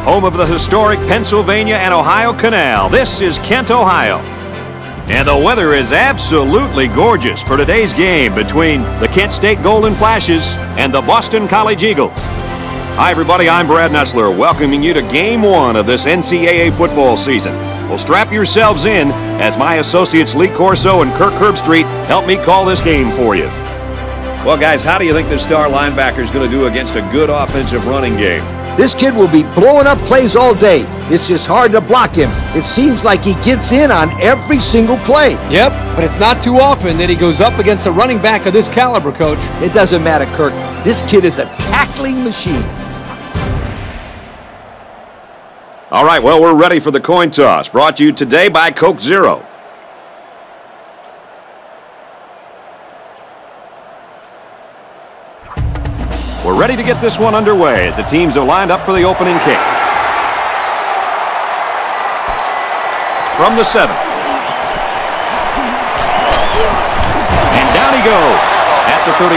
home of the historic Pennsylvania and Ohio Canal. This is Kent, Ohio. And the weather is absolutely gorgeous for today's game between the Kent State Golden Flashes and the Boston College Eagles. Hi everybody, I'm Brad Nessler, welcoming you to Game 1 of this NCAA football season. Well, strap yourselves in as my associates Lee Corso and Kirk Herbstreit help me call this game for you. Well guys, how do you think the star linebacker is going to do against a good offensive running game? This kid will be blowing up plays all day. It's just hard to block him. It seems like he gets in on every single play. Yep, but it's not too often that he goes up against a running back of this caliber, Coach. It doesn't matter, Kirk. This kid is a tackling machine. All right, well, we're ready for the coin toss, brought to you today by Coke Zero. We're ready to get this one underway as the teams are lined up for the opening kick. From the 7. And down he goes at the 31.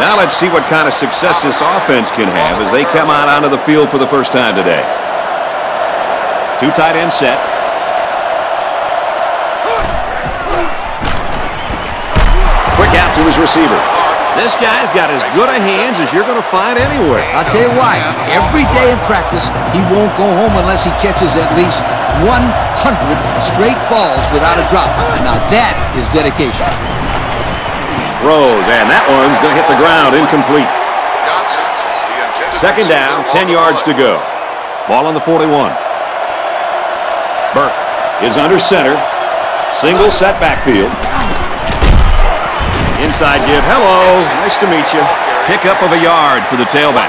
Now let's see what kind of success this offense can have as they come out onto the field for the first time today. Two tight end set. Quick out to his receiver. This guy's got as good a hands as you're going to find anywhere. I'll tell you why. Every day in practice, he won't go home unless he catches at least 100 straight balls without a drop. Now that is dedication. Throws, and that one's going to hit the ground incomplete. Second down, 10 yards to go. Ball on the 41. Burke is under center. Single set backfield. Inside give. Hello. Nice to meet you. Pickup of a yard for the tailback.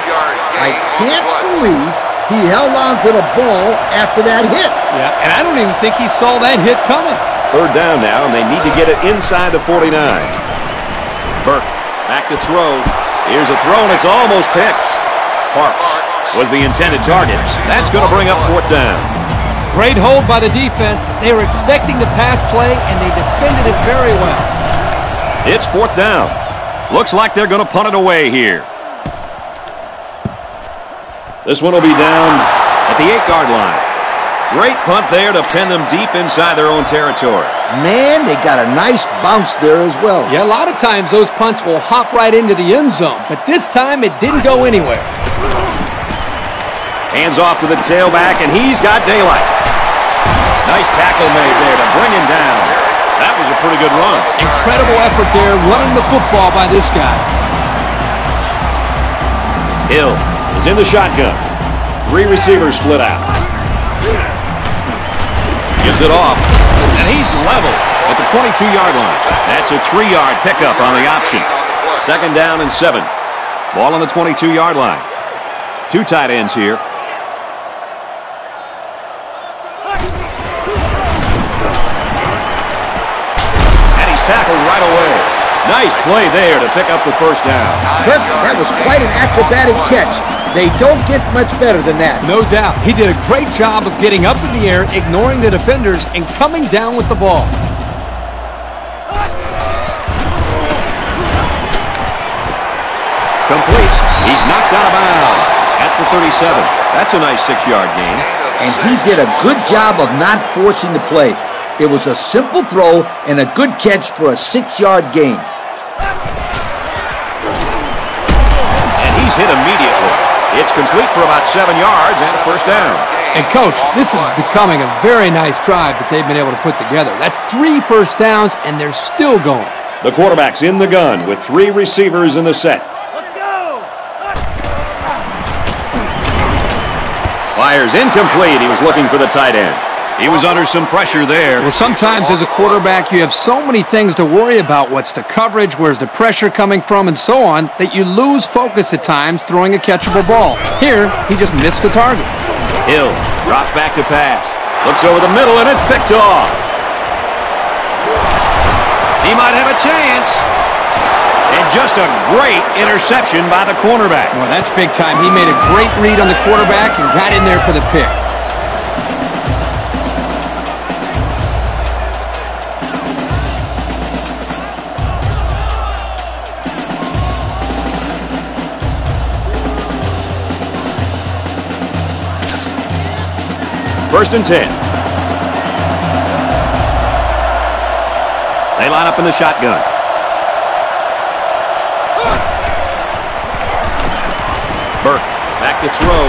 I can't believe he held on to the ball after that hit. Yeah, and I don't even think he saw that hit coming. Third down now, and they need to get it inside the 49. Burke back to throw. Here's a throw, and it's almost picked. Parks was the intended target. That's going to bring up fourth down. Great hold by the defense. They were expecting the pass play, and they defended it very well. It's fourth down. Looks like they're going to punt it away here. This one will be down at the 8-yard line. Great punt there to pin them deep inside their own territory. Man, they got a nice bounce there as well. Yeah, a lot of times those punts will hop right into the end zone, but this time it didn't go anywhere. Hands off to the tailback, and he's got daylight. Nice tackle made there to bring him down. That was a pretty good run. Incredible effort there, running the football by this guy. Hill is in the shotgun. Three receivers split out. Gives it off, and he's level at the 22-yard line. That's a 3-yard pickup on the option. Second down and 7. Ball on the 22-yard line. Two tight ends here. Nice play there to pick up the first down. Kirk, that was quite an acrobatic catch. They don't get much better than that. No doubt. He did a great job of getting up in the air, ignoring the defenders, and coming down with the ball. Complete. He's knocked out of bounds at the 37. That's a nice 6-yard gain. And he did a good job of not forcing the play. It was a simple throw and a good catch for a 6-yard gain. Hit immediately. It's complete for about 7 yards and a first down. And Coach, this is becoming a very nice drive that they've been able to put together. That's 3 first downs, and they're still going. The quarterback's in the gun with 3 receivers in the set. Let's go! Fires incomplete. He was looking for the tight end. He was under some pressure there. Well, sometimes as a quarterback, you have so many things to worry about. What's the coverage, where's the pressure coming from, and so on, that you lose focus at times throwing a catchable ball. Here, he just missed the target. Hill drops back to pass. Looks over the middle, and it's picked off. He might have a chance. And just a great interception by the cornerback. Well, that's big time. He made a great read on the quarterback and got in there for the pick. 1st and 10. They line up in the shotgun. Burke back to throw.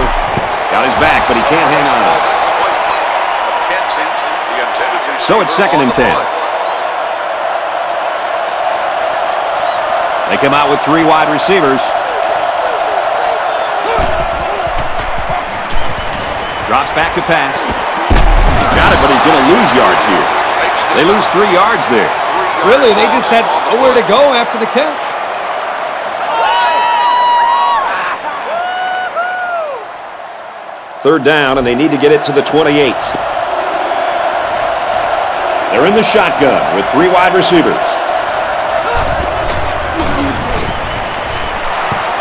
Got his back, but he can't hang on. So it's 2nd and 10. They come out with 3 wide receivers. Drops back to pass. Got it, but he's going to lose yards here. They lose 3 yards there. Really, they just had nowhere to go after the catch. Third down, and they need to get it to the 28. They're in the shotgun with 3 wide receivers.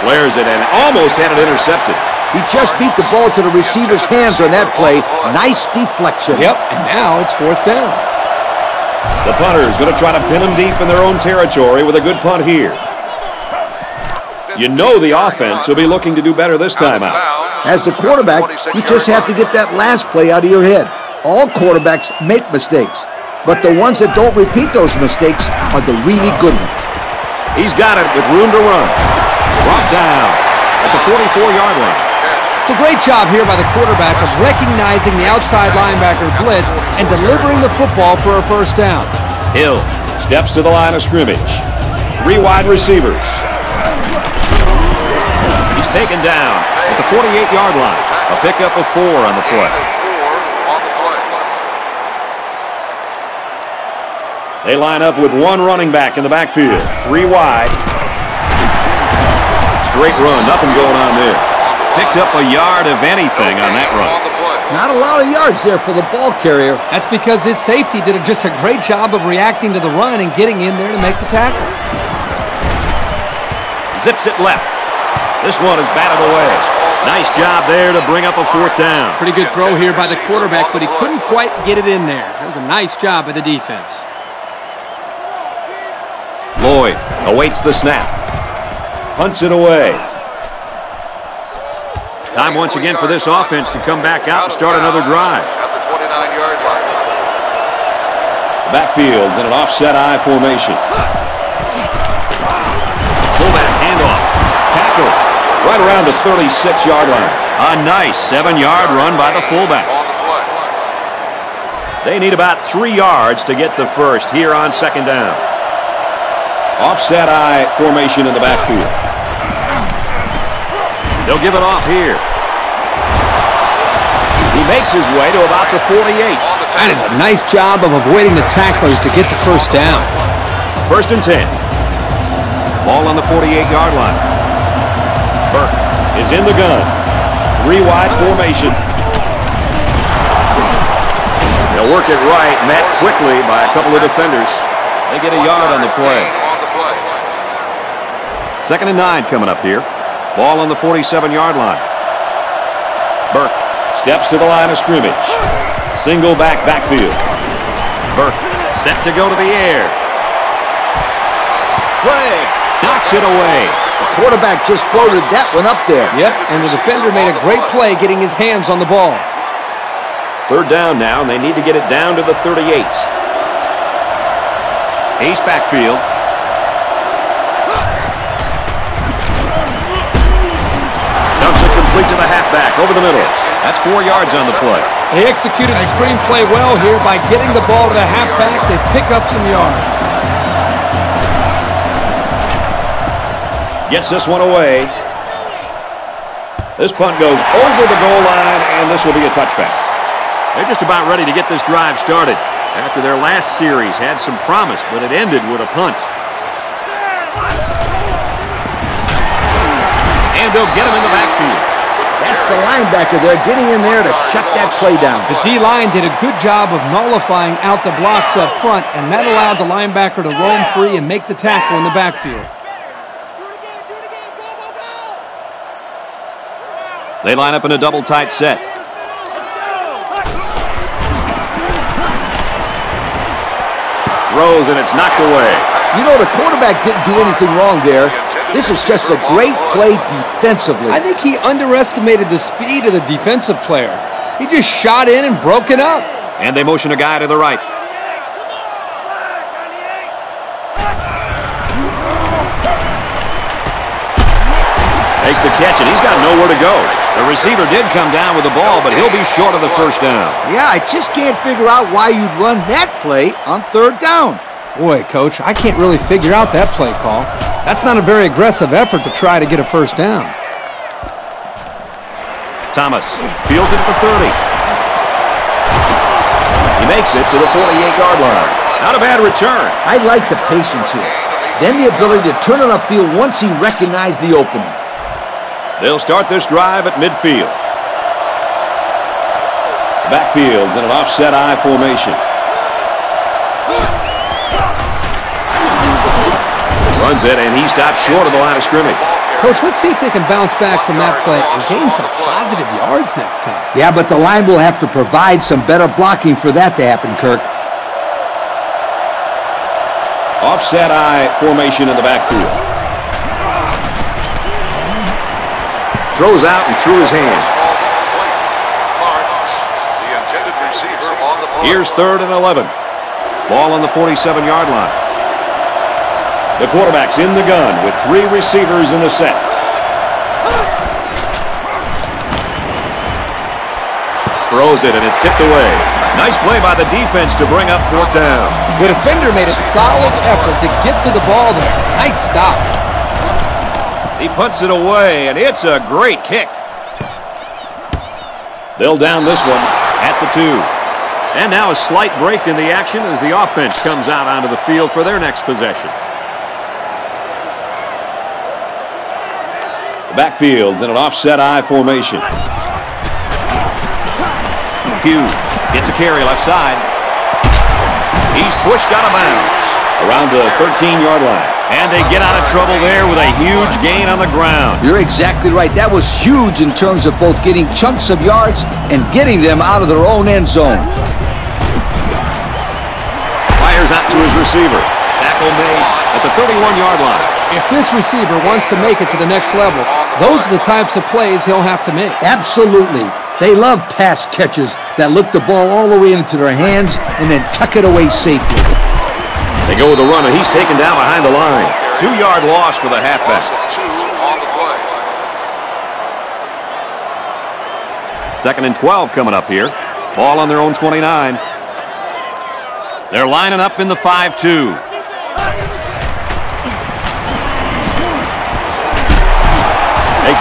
Flares it and almost had it intercepted. He just beat the ball to the receiver's hands on that play. Nice deflection. Yep, and now it's 4th down. The punter's going to try to pin him deep in their own territory with a good punt here. You know the offense will be looking to do better this time out. As the quarterback, you just have to get that last play out of your head. All quarterbacks make mistakes, but the ones that don't repeat those mistakes are the really good ones. He's got it with room to run. Drop down at the 44-yard line. It's a great job here by the quarterback of recognizing the outside linebacker blitz and delivering the football for a 1st down. Hill steps to the line of scrimmage. 3 wide receivers. He's taken down at the 48-yard line. A pickup of 4 on the play. They line up with 1 running back in the backfield. 3 wide. Straight run. Nothing going on there. Picked up a yard of anything on that run. Not a lot of yards there for the ball carrier. That's because his safety did just a great job of reacting to the run and getting in there to make the tackle. Zips it left. This one is batted away. Nice job there to bring up a 4th down. Pretty good throw here by the quarterback, but he couldn't quite get it in there. That was a nice job by the defense. Lloyd awaits the snap. Punts it away. Time once again for this offense to come back out and start another drive. Backfield's in an offset I formation. Fullback handoff. Tackle right around the 36-yard line. A nice 7-yard run by the fullback. They need about 3 yards to get the 1st here on 2nd down. Offset I formation in the backfield. They'll give it off here. He makes his way to about the 48. That is a nice job of avoiding the tacklers to get the 1st down. 1st and 10. Ball on the 48-yard line. Burke is in the gun. 3 wide formation. They'll work it right, met quickly by a couple of defenders. They get a yard on the play. 2nd and 9 coming up here. Ball on the 47-yard line. Burke steps to the line of scrimmage. Single back backfield. Burke set to go to the air. Play. Knocks it away. The quarterback just floated that one up there. Yep, and the defender made a great play getting his hands on the ball. 3rd down now, and they need to get it down to the 38. Ace backfield. Complete to the halfback, over the middle. That's 4 yards on the play. They executed the screenplay well here by getting the ball to the halfback. They pick up some yards. Gets this one away. This punt goes over the goal line, and this will be a touchback. They're just about ready to get this drive started. After their last series had some promise, but it ended with a punt. And they'll get him in the backfield. That's the linebacker there getting in there to shut that play down. The D-line did a good job of nullifying out the blocks up front, and that allowed the linebacker to roam free and make the tackle in the backfield. They line up in a double tight set. Throws, and it's knocked away. You know, the quarterback didn't do anything wrong there. This is just a great play defensively. I think he underestimated the speed of the defensive player. He just shot in and broke it up. And they motion a guy to the right. Makes the catch, and he's got nowhere to go. The receiver did come down with the ball, but he'll be short of the first down. Yeah, I just can't figure out why you'd run that play on third down. Boy, Coach, I can't really figure out that play call. That's not a very aggressive effort to try to get a first down. Thomas fields it for 30. He makes it to the 48-yard line. Not a bad return. I like the patience here. Then the ability to turn it upfield once he recognized the opening. They'll start this drive at midfield. Backfield's in an offset I formation. Runs it, and he stops short of the line of scrimmage. Coach, let's see if they can bounce back from that play and gain some positive yards next time. Yeah, but the line will have to provide some better blocking for that to happen, Kirk. Offset I formation in the backfield. Throws out and through his hands. Here's third and 11. Ball on the 47-yard line. The quarterback's in the gun with three receivers in the set. Throws it, and it's tipped away. Nice play by the defense to bring up fourth down. The defender made a solid effort to get to the ball there. Nice stop. He punts it away, and it's a great kick. They'll down this one at the 2. And now a slight break in the action as the offense comes out onto the field for their next possession. The backfield's in an offset I formation. Hughes gets a carry left side. He's pushed out of bounds around the 13-yard line. And they get out of trouble there with a huge gain on the ground. You're exactly right. That was huge in terms of both getting chunks of yards and getting them out of their own end zone. Fires out to his receiver. Tackle made at the 31-yard line. If this receiver wants to make it to the next level, those are the types of plays he'll have to make. Absolutely. They love pass catches that look the ball all the way into their hands and then tuck it away safely. They go with a runner. He's taken down behind the line. 2-yard loss for the halfback. Second and 12 coming up here. Ball on their own 29. They're lining up in the 5-2. Makes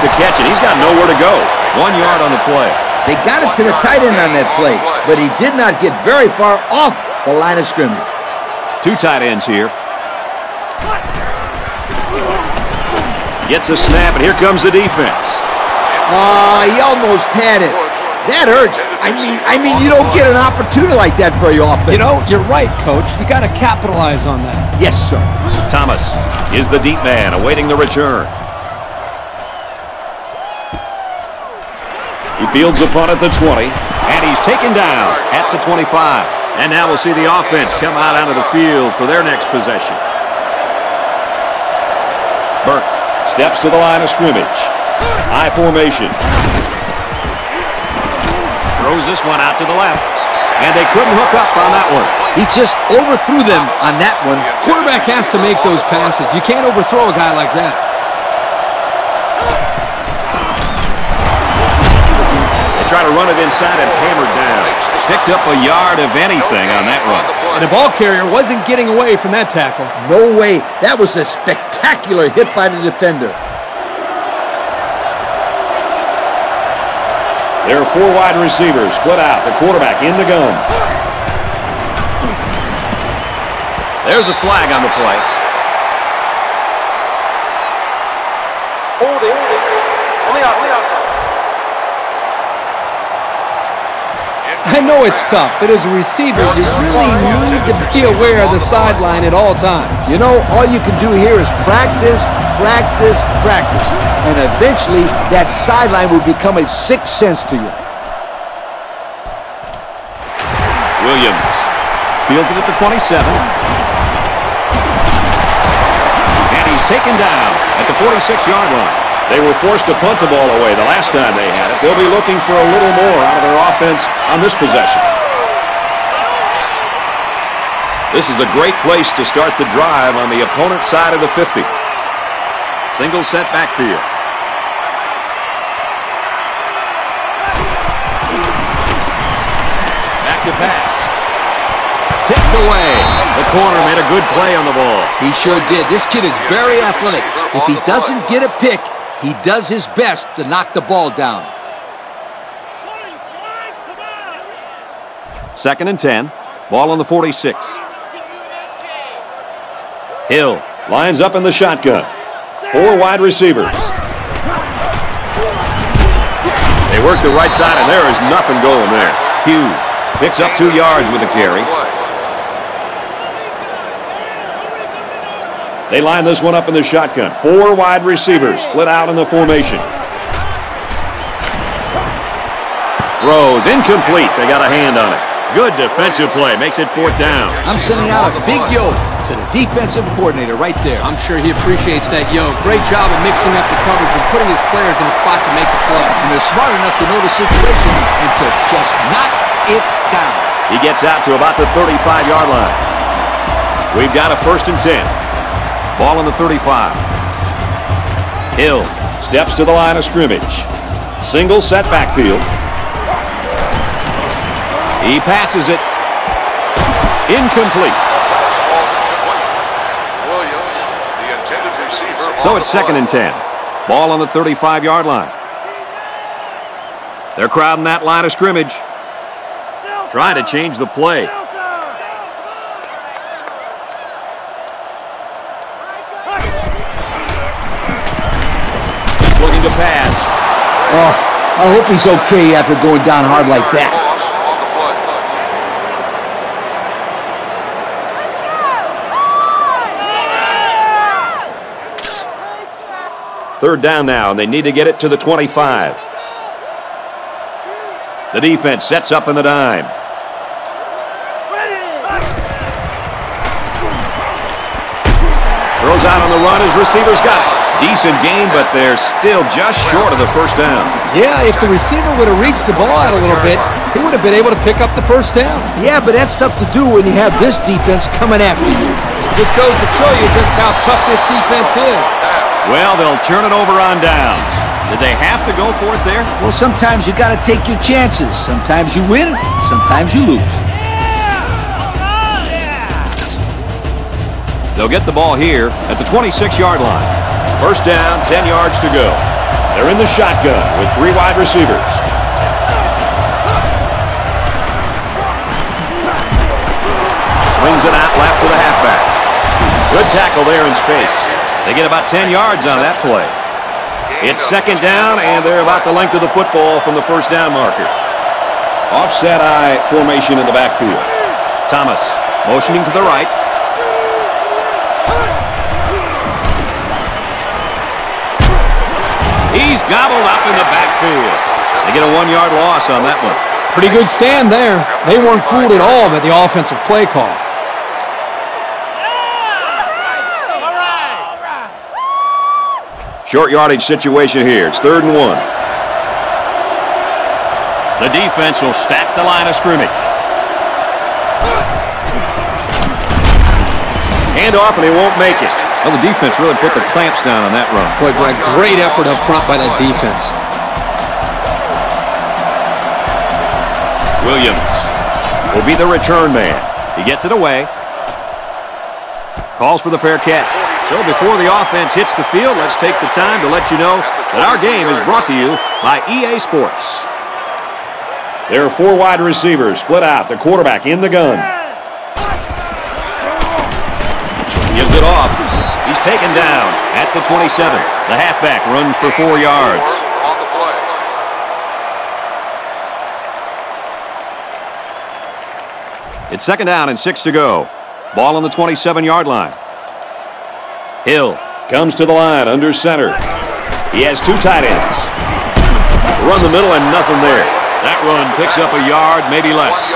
the catch, and he's got nowhere to go. 1 yard on the play. They got it to the tight end on that play, but he did not get very far off the line of scrimmage. Two tight ends here. Gets a snap, and here comes the defense. Oh, he almost had it. That hurts. I mean, you don't get an opportunity like that very often. You know, you're right, Coach. You got to capitalize on that. Yes, sir. Thomas is the deep man, awaiting the return. He fields a punt at the 20, and he's taken down at the 25. And now we'll see the offense come out onto the field for their next possession. Burke steps to the line of scrimmage. I formation. Throws this one out to the left. And they couldn't hook up on that one. He just overthrew them on that one. Quarterback has to make those passes. You can't overthrow a guy like that. They try to run it inside and hammered down. Picked up a yard of anything on that run. And the ball carrier wasn't getting away from that tackle. No way. That was a spectacular hit by the defender. There are four wide receivers split out. The quarterback in the gun. There's a flag on the play. I know it's tough, but as a receiver, you really need to be aware of the sideline at all times. You know, all you can do here is practice, practice, practice. And eventually, that sideline will become a sixth sense to you. Williams fields it at the 27. And he's taken down at the 46-yard line. They were forced to punt the ball away the last time they had it. They'll be looking for a little more out of their offense on this possession. This is a great place to start the drive on the opponent's side of the 50. Single set backfield. Back to pass. Tipped away. The corner made a good play on the ball. He sure did. This kid is very athletic. If he doesn't get a pick, he does his best to knock the ball down. 2nd and 10. Ball on the 46. Hill lines up in the shotgun. 4 wide receivers. They work the right side, and there is nothing going there. Hughes picks up 2 yards with a carry. They line this one up in the shotgun. 4 wide receivers split out in the formation. Throws incomplete. They got a hand on it. Good defensive play. Makes it 4th down. I'm sending out a big yoke to the defensive coordinator right there. I'm sure he appreciates that yoke. Great job of mixing up the coverage and putting his players in a spot to make the play. And they're smart enough to know the situation and to just knock it down. He gets out to about the 35-yard line. We've got a 1st and 10. Ball on the 35. Hill steps to the line of scrimmage. Single set backfield. He passes it. Incomplete. So it's 2nd and 10. Ball on the 35-yard line. They're crowding that line of scrimmage. Trying to change the play. Oh, I hope he's okay after going down hard like that. Let's go. 3rd down now, and they need to get it to the 25. The defense sets up in the dime. Throws out on the run. His receiver's got it. Decent game, but they're still just short of the 1st down. Yeah, if the receiver would have reached the ball out a little bit, he would have been able to pick up the 1st down. Yeah, but that's tough to do when you have this defense coming after you. This goes to show you just how tough this defense is. Well, they'll turn it over on down. Did they have to go for it there? Well, sometimes you got to take your chances. Sometimes you win, sometimes you lose. They'll get the ball here at the 26-yard line. 1st down, 10 yards to go. They're in the shotgun with 3 wide receivers. Swings it out left to the halfback. Good tackle there in space. They get about 10 yards on that play. It's 2nd down, and they're about the length of the football from the 1st down marker. Offset eye formation in the backfield. Thomas motioning to the right. He's gobbled up in the backfield. They get a 1-yard loss on that one. Pretty good stand there. They weren't fooled at all by the offensive play call. Short yardage situation here. It's 3rd and 1. The defense will stack the line of scrimmage. Hand off, and he won't make it. Well, the defense really put the clamps down on that run. Boy, Brad, great effort up front by that defense. Williams will be the return man. He gets it away. Calls for the fair catch. So before the offense hits the field, let's take the time to let you know that our game is brought to you by EA Sports. There are 4 wide receivers split out. The quarterback in the gun. Gives it off. He's taken down at the 27. The halfback runs for 4 yards. It's 2nd down and 6 to go. Ball on the 27-yard line. Hill comes to the line under center. He has 2 tight ends. Run the middle and nothing there. That run picks up a yard, maybe less.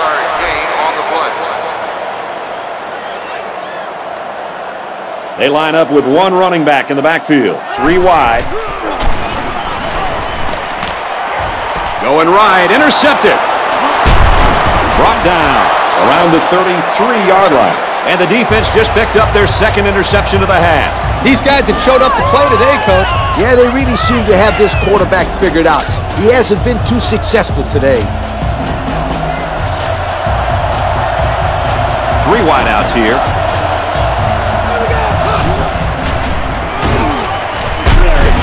They line up with 1 running back in the backfield. 3 wide. Going right, intercepted. Brought down around the 33-yard line. And the defense just picked up their second interception of the half. These guys have showed up to play today, Coach. Yeah, they really seem to have this quarterback figured out. He hasn't been too successful today. Three wideouts here.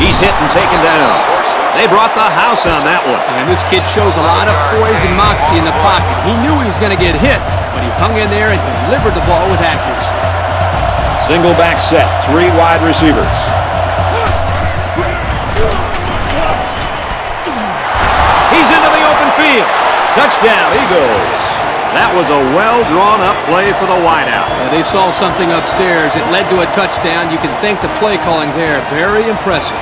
He's hit and taken down. They brought the house on that one. And this kid shows a lot of poise and moxie in the pocket. He knew he was going to get hit, but he hung in there and delivered the ball with accuracy. Single back set, three wide receivers. He's into the open field. Touchdown, Eagles. That was a well-drawn-up play for the wideout. Yeah, they saw something upstairs. It led to a touchdown. You can thank the play calling there. Very impressive.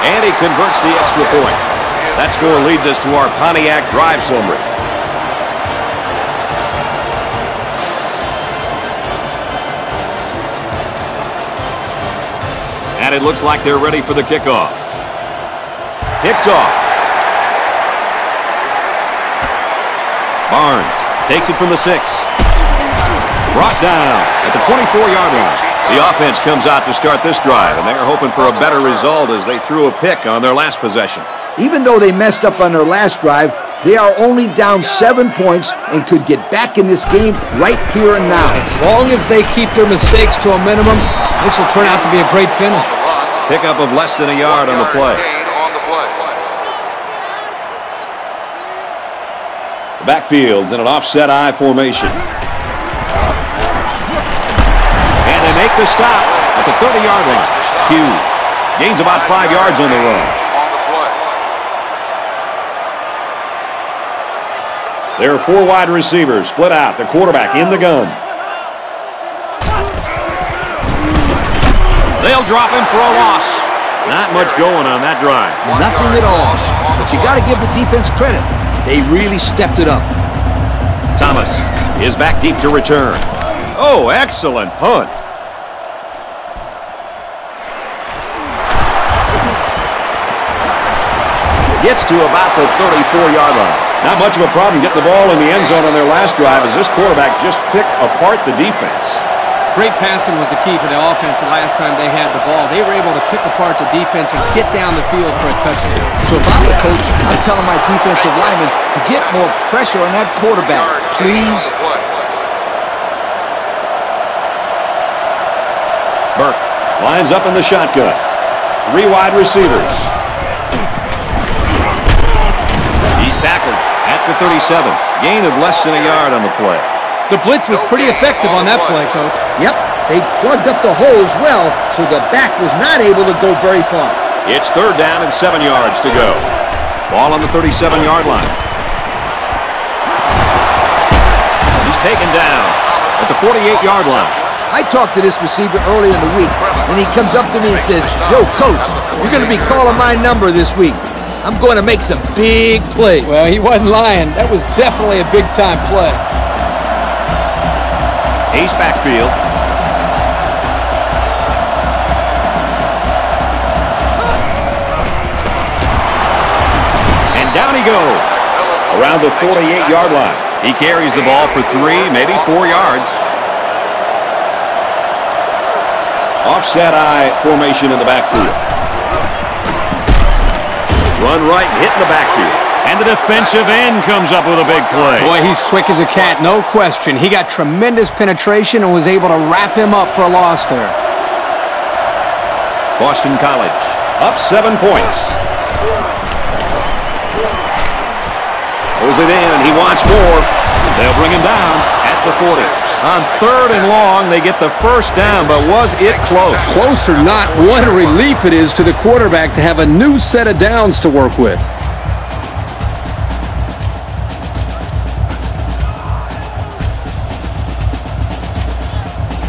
And he converts the extra point. That score leads us to our Pontiac drive summary. And it looks like they're ready for the kickoff. Kicks off. Barnes takes it from the 6. Brought down at the 24-yard line. The offense comes out to start this drive, and they're hoping for a better result as they threw a pick on their last possession. Even though they messed up on their last drive, they are only down 7 points and could get back in this game right here and now. As long as they keep their mistakes to a minimum, this will turn out to be a great finish. Pickup of less than a yard on the play. The backfield's in an offset I formation. And they make the stop at the 30-yard line. Hughes gains about 5 yards on the run. There are four wide receivers split out. The quarterback in the gun. They'll drop him for a loss. Not much going on that drive. Nothing at all. But you got to give the defense credit. They really stepped it up. Thomas is back deep to return. Oh, excellent punt. Gets to about the 34-yard line. Not much of a problem getting the ball in the end zone on their last drive as this quarterback just picked apart the defense. Great passing was the key for the offense the last time they had the ball. They were able to pick apart the defense and get down the field for a touchdown. So if I'm the coach, I'm telling my defensive lineman to get more pressure on that quarterback, please. Burke lines up in the shotgun. Three wide receivers. He's tackled. At the 37, gain of less than a yard on the play. The blitz was pretty effective on that play, Coach. Yep, they plugged up the holes well, so the back was not able to go very far. It's third down and 7 yards to go. Ball on the 37-yard line. He's taken down at the 48-yard line. I talked to this receiver early in the week, and he comes up to me and says, "Yo, Coach, you're going to be calling my number this week. I'm going to make some big plays." Well, he wasn't lying. That was definitely a big-time play. Ace backfield. And down he goes. Around the 48-yard line. He carries the ball for 3, maybe 4 yards. Offset I formation in the backfield. Run right, hit in the backfield. And the defensive end comes up with a big play. Boy, he's quick as a cat, no question. He got tremendous penetration and was able to wrap him up for a loss there. Boston College up 7 points. Throws it in, and he wants more. They'll bring him down at the 40. On third and long, they get the first down, but was it close? Close or not, what a relief it is to the quarterback to have a new set of downs to work with.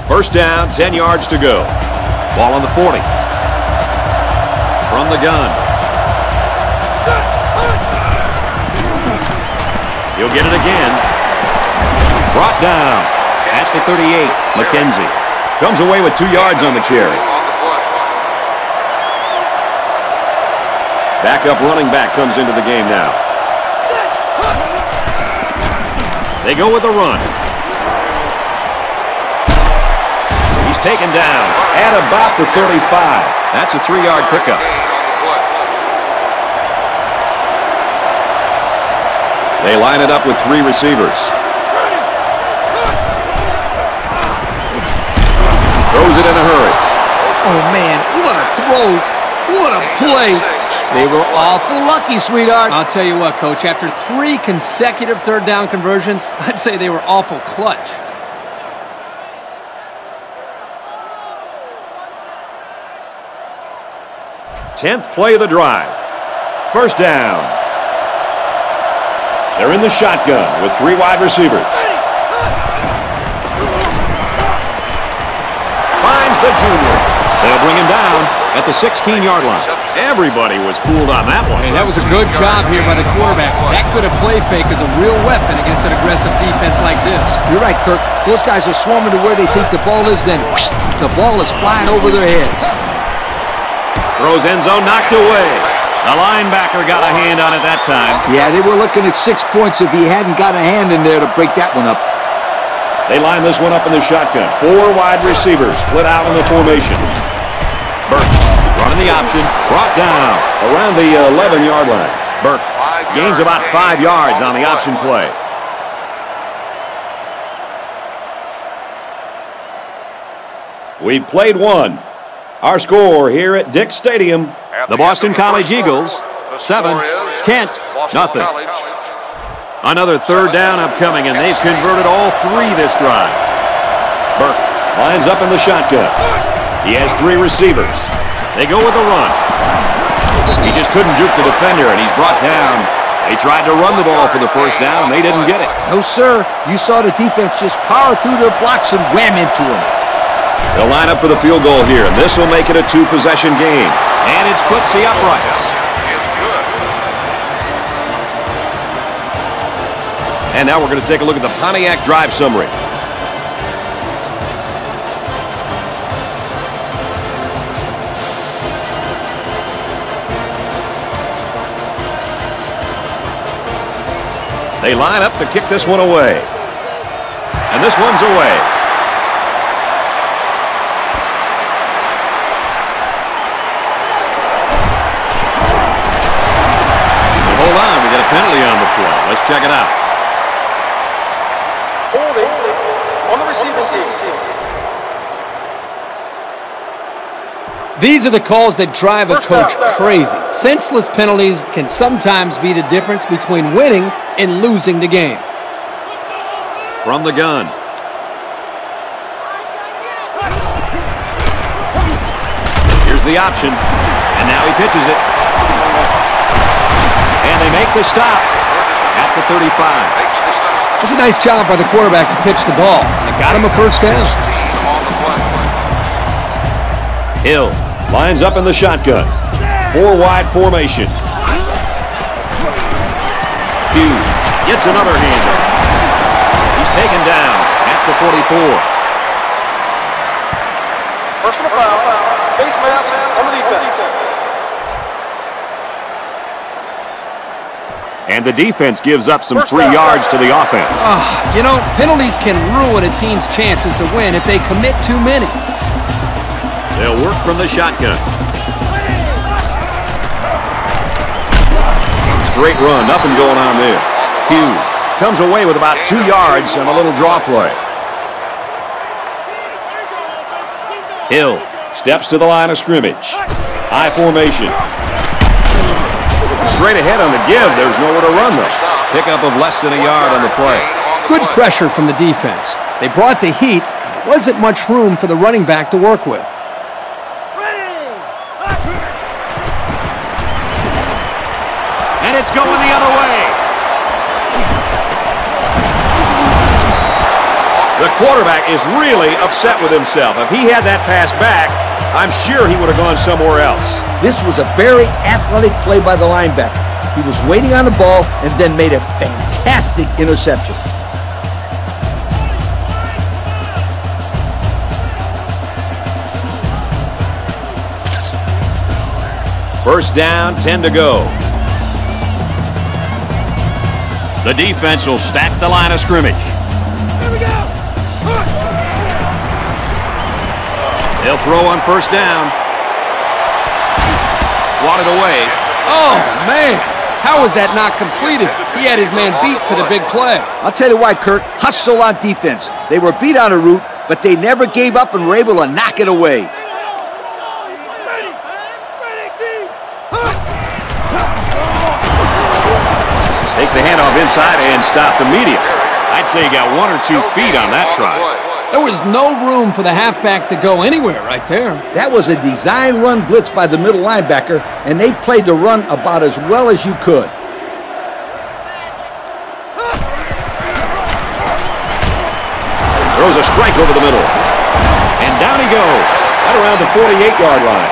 First down, 10 yards to go. Ball on the 40. from the gun. He'll get it again. Brought down. That's the 38. McKenzie comes away with 2 yards on the carry. Backup running back comes into the game now. They go with the run. He's taken down at about the 35. That's a 3-yard pickup. They line it up with three receivers. Throws it in a hurry. Oh, man, what a throw. What a play. They were awful lucky, sweetheart. I'll tell you what, Coach. After three consecutive third-down conversions, I'd say they were awful clutch. Tenth play of the drive. First down. They're in the shotgun with three wide receivers. Finds the junior. They'll bring him down at the 16-yard line. Everybody was fooled on that one. Hey, that was a good job here by the quarterback. That could have play fake as a real weapon against an aggressive defense like this. You're right, Kirk. Those guys are swarming to where they think the ball is, then whoosh, the ball is flying over their heads. Throws end zone, knocked away. The linebacker got a hand on it that time. Yeah, they were looking at 6 points if he hadn't got a hand in there to break that one up. They line this one up in the shotgun. Four wide receivers split out in the formation. Burke running the option, brought down around the 11-yard line. Burke gains about 5 yards on the option play. We've played one. Our score here at Dix Stadium, the Boston College Eagles, 7, Kent, nothing. Another third down upcoming, and they've converted all three this drive. Burke lines up in the shotgun. He has three receivers. They go with a run. He just couldn't juke the defender, and he's brought down. They tried to run the ball for the first down, and they didn't get it. No, sir. You saw the defense just power through their blocks and wham into him. They'll line up for the field goal here, and this will make it a two-possession game. And it splits the uprights. And now we're going to take a look at the Pontiac drive summary. They line up to kick this one away. And this one's away. Well, hold on, we got a penalty on the play. Let's check it out. Holding on the receiver's team. These are the calls that drive a coach crazy. Senseless penalties can sometimes be the difference between winning and losing the game. From the gun. Here's the option. And now he pitches it. And they make the stop at the 35. It's a nice job by the quarterback to pitch the ball. They got him a first down. Hill lines up in the shotgun. Four wide formation. Hughes gets another hander. He's taken down at the 44. Personal foul. Face mask on the defense. And the defense gives up some free yards to the offense. You know, penalties can ruin a team's chances to win if they commit too many. They'll work from the shotgun. Great run, nothing going on there. Hughes comes away with about 2 yards and a little draw play. Hill steps to the line of scrimmage. High formation. Straight ahead on the give, there's nowhere to run though. Pickup of less than a yard on the play. Good pressure from the defense. They brought the heat. Wasn't much room for the running back to work with. It's going the other way. The quarterback is really upset with himself. If he had that pass back, I'm sure he would have gone somewhere else. This was a very athletic play by the linebacker. He was waiting on the ball and then made a fantastic interception. First down, 10 to go. The defense will stack the line of scrimmage. Here we go. They'll throw on first down. Swatted away. Oh, man. How was that not completed? He had his man beat for the big play. I'll tell you why, Kirk. Hustle on defense. They were beat on a route, but they never gave up and were able to knock it away. Takes the handoff inside and stopped immediately. I'd say he got 1 or 2 feet on that try. There was no room for the halfback to go anywhere right there. That was a design run blitz by the middle linebacker, and they played the run about as well as you could. Throws a strike over the middle. And down he goes, right around the 48-yard line.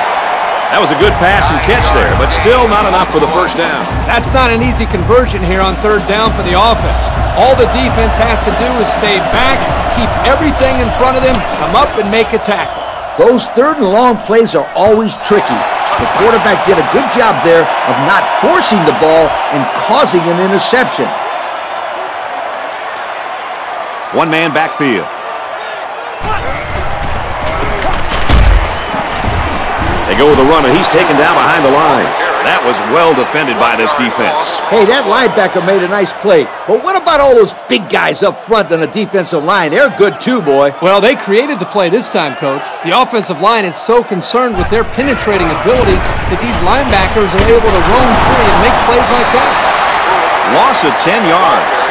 That was a good pass and catch there, but still not enough for the first down. That's not an easy conversion here on third down for the offense. All the defense has to do is stay back, keep everything in front of them, come up and make a tackle. Those third and long plays are always tricky. The quarterback did a good job there of not forcing the ball and causing an interception. One-man backfield. They go with a run, and he's taken down behind the line. That was well defended by this defense. Hey, that linebacker made a nice play. But what about all those big guys up front on the defensive line? They're good too, boy. Well, they created the play this time, Coach. The offensive line is so concerned with their penetrating abilities that these linebackers are able to roam free and make plays like that. Loss of 10 yards.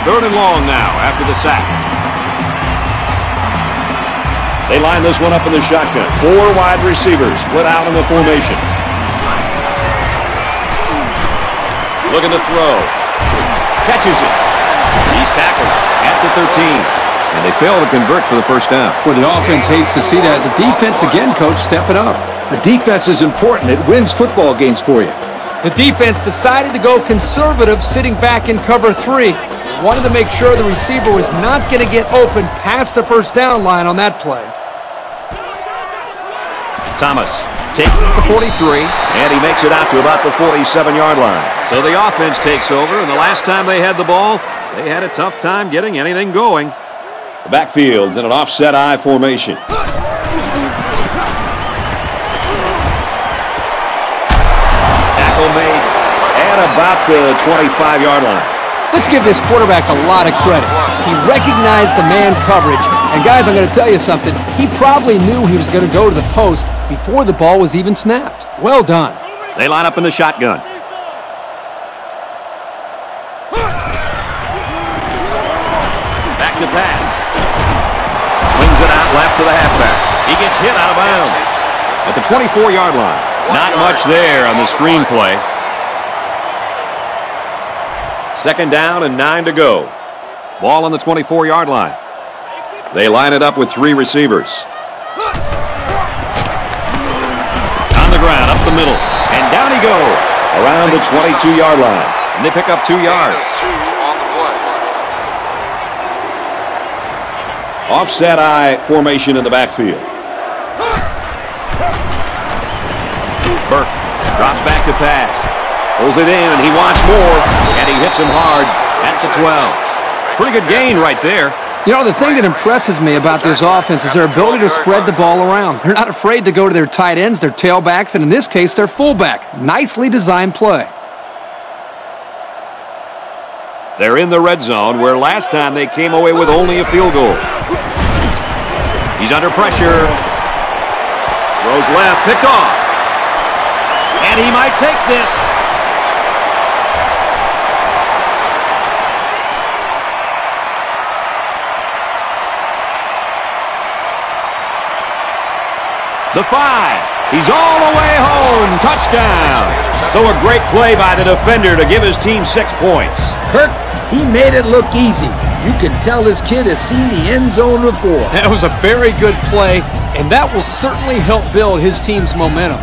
Third and long now after the sack. They line this one up in the shotgun. Four wide receivers split out in the formation. Looking to throw. Catches it. He's tackled at the 13. And they fail to convert for the first down. Well, the offense hates to see that. The defense again, Coach, step it up. The defense is important. It wins football games for you. The defense decided to go conservative sitting back in cover three. Wanted to make sure the receiver was not going to get open past the first down line on that play. Thomas takes it to the 43, and he makes it out to about the 47-yard line. So the offense takes over, and the last time they had the ball, they had a tough time getting anything going. The backfield's in an offset I formation. Tackle made at about the 25-yard line. Let's give this quarterback a lot of credit. He recognized the man coverage. And guys, I'm going to tell you something. He probably knew he was going to go to the post before the ball was even snapped. Well done. They line up in the shotgun. Back to pass. Swings it out left to the halfback. He gets hit out of bounds at the 24-yard line. Not much there on the screenplay. Second down and 9 to go. Ball on the 24-yard line. They line it up with three receivers. On the ground, up the middle. And down he goes around the 22-yard line. And they pick up 2 yards. Offset I formation in the backfield. Burke drops back to pass. Pulls it in, and he wants more, and he hits him hard at the 12. Pretty good gain right there. You know, the thing that impresses me about this offense is their ability to spread the ball around. They're not afraid to go to their tight ends, their tailbacks, and in this case, their fullback. Nicely designed play. They're in the red zone, where last time they came away with only a field goal. He's under pressure. Throws left, picked off. And he might take this. the 5. He's all the way home. Touchdown. So a great play by the defender to give his team 6 points. Kirk, he made it look easy. You can tell this kid has seen the end zone before. That was a very good play, and that will certainly help build his team's momentum.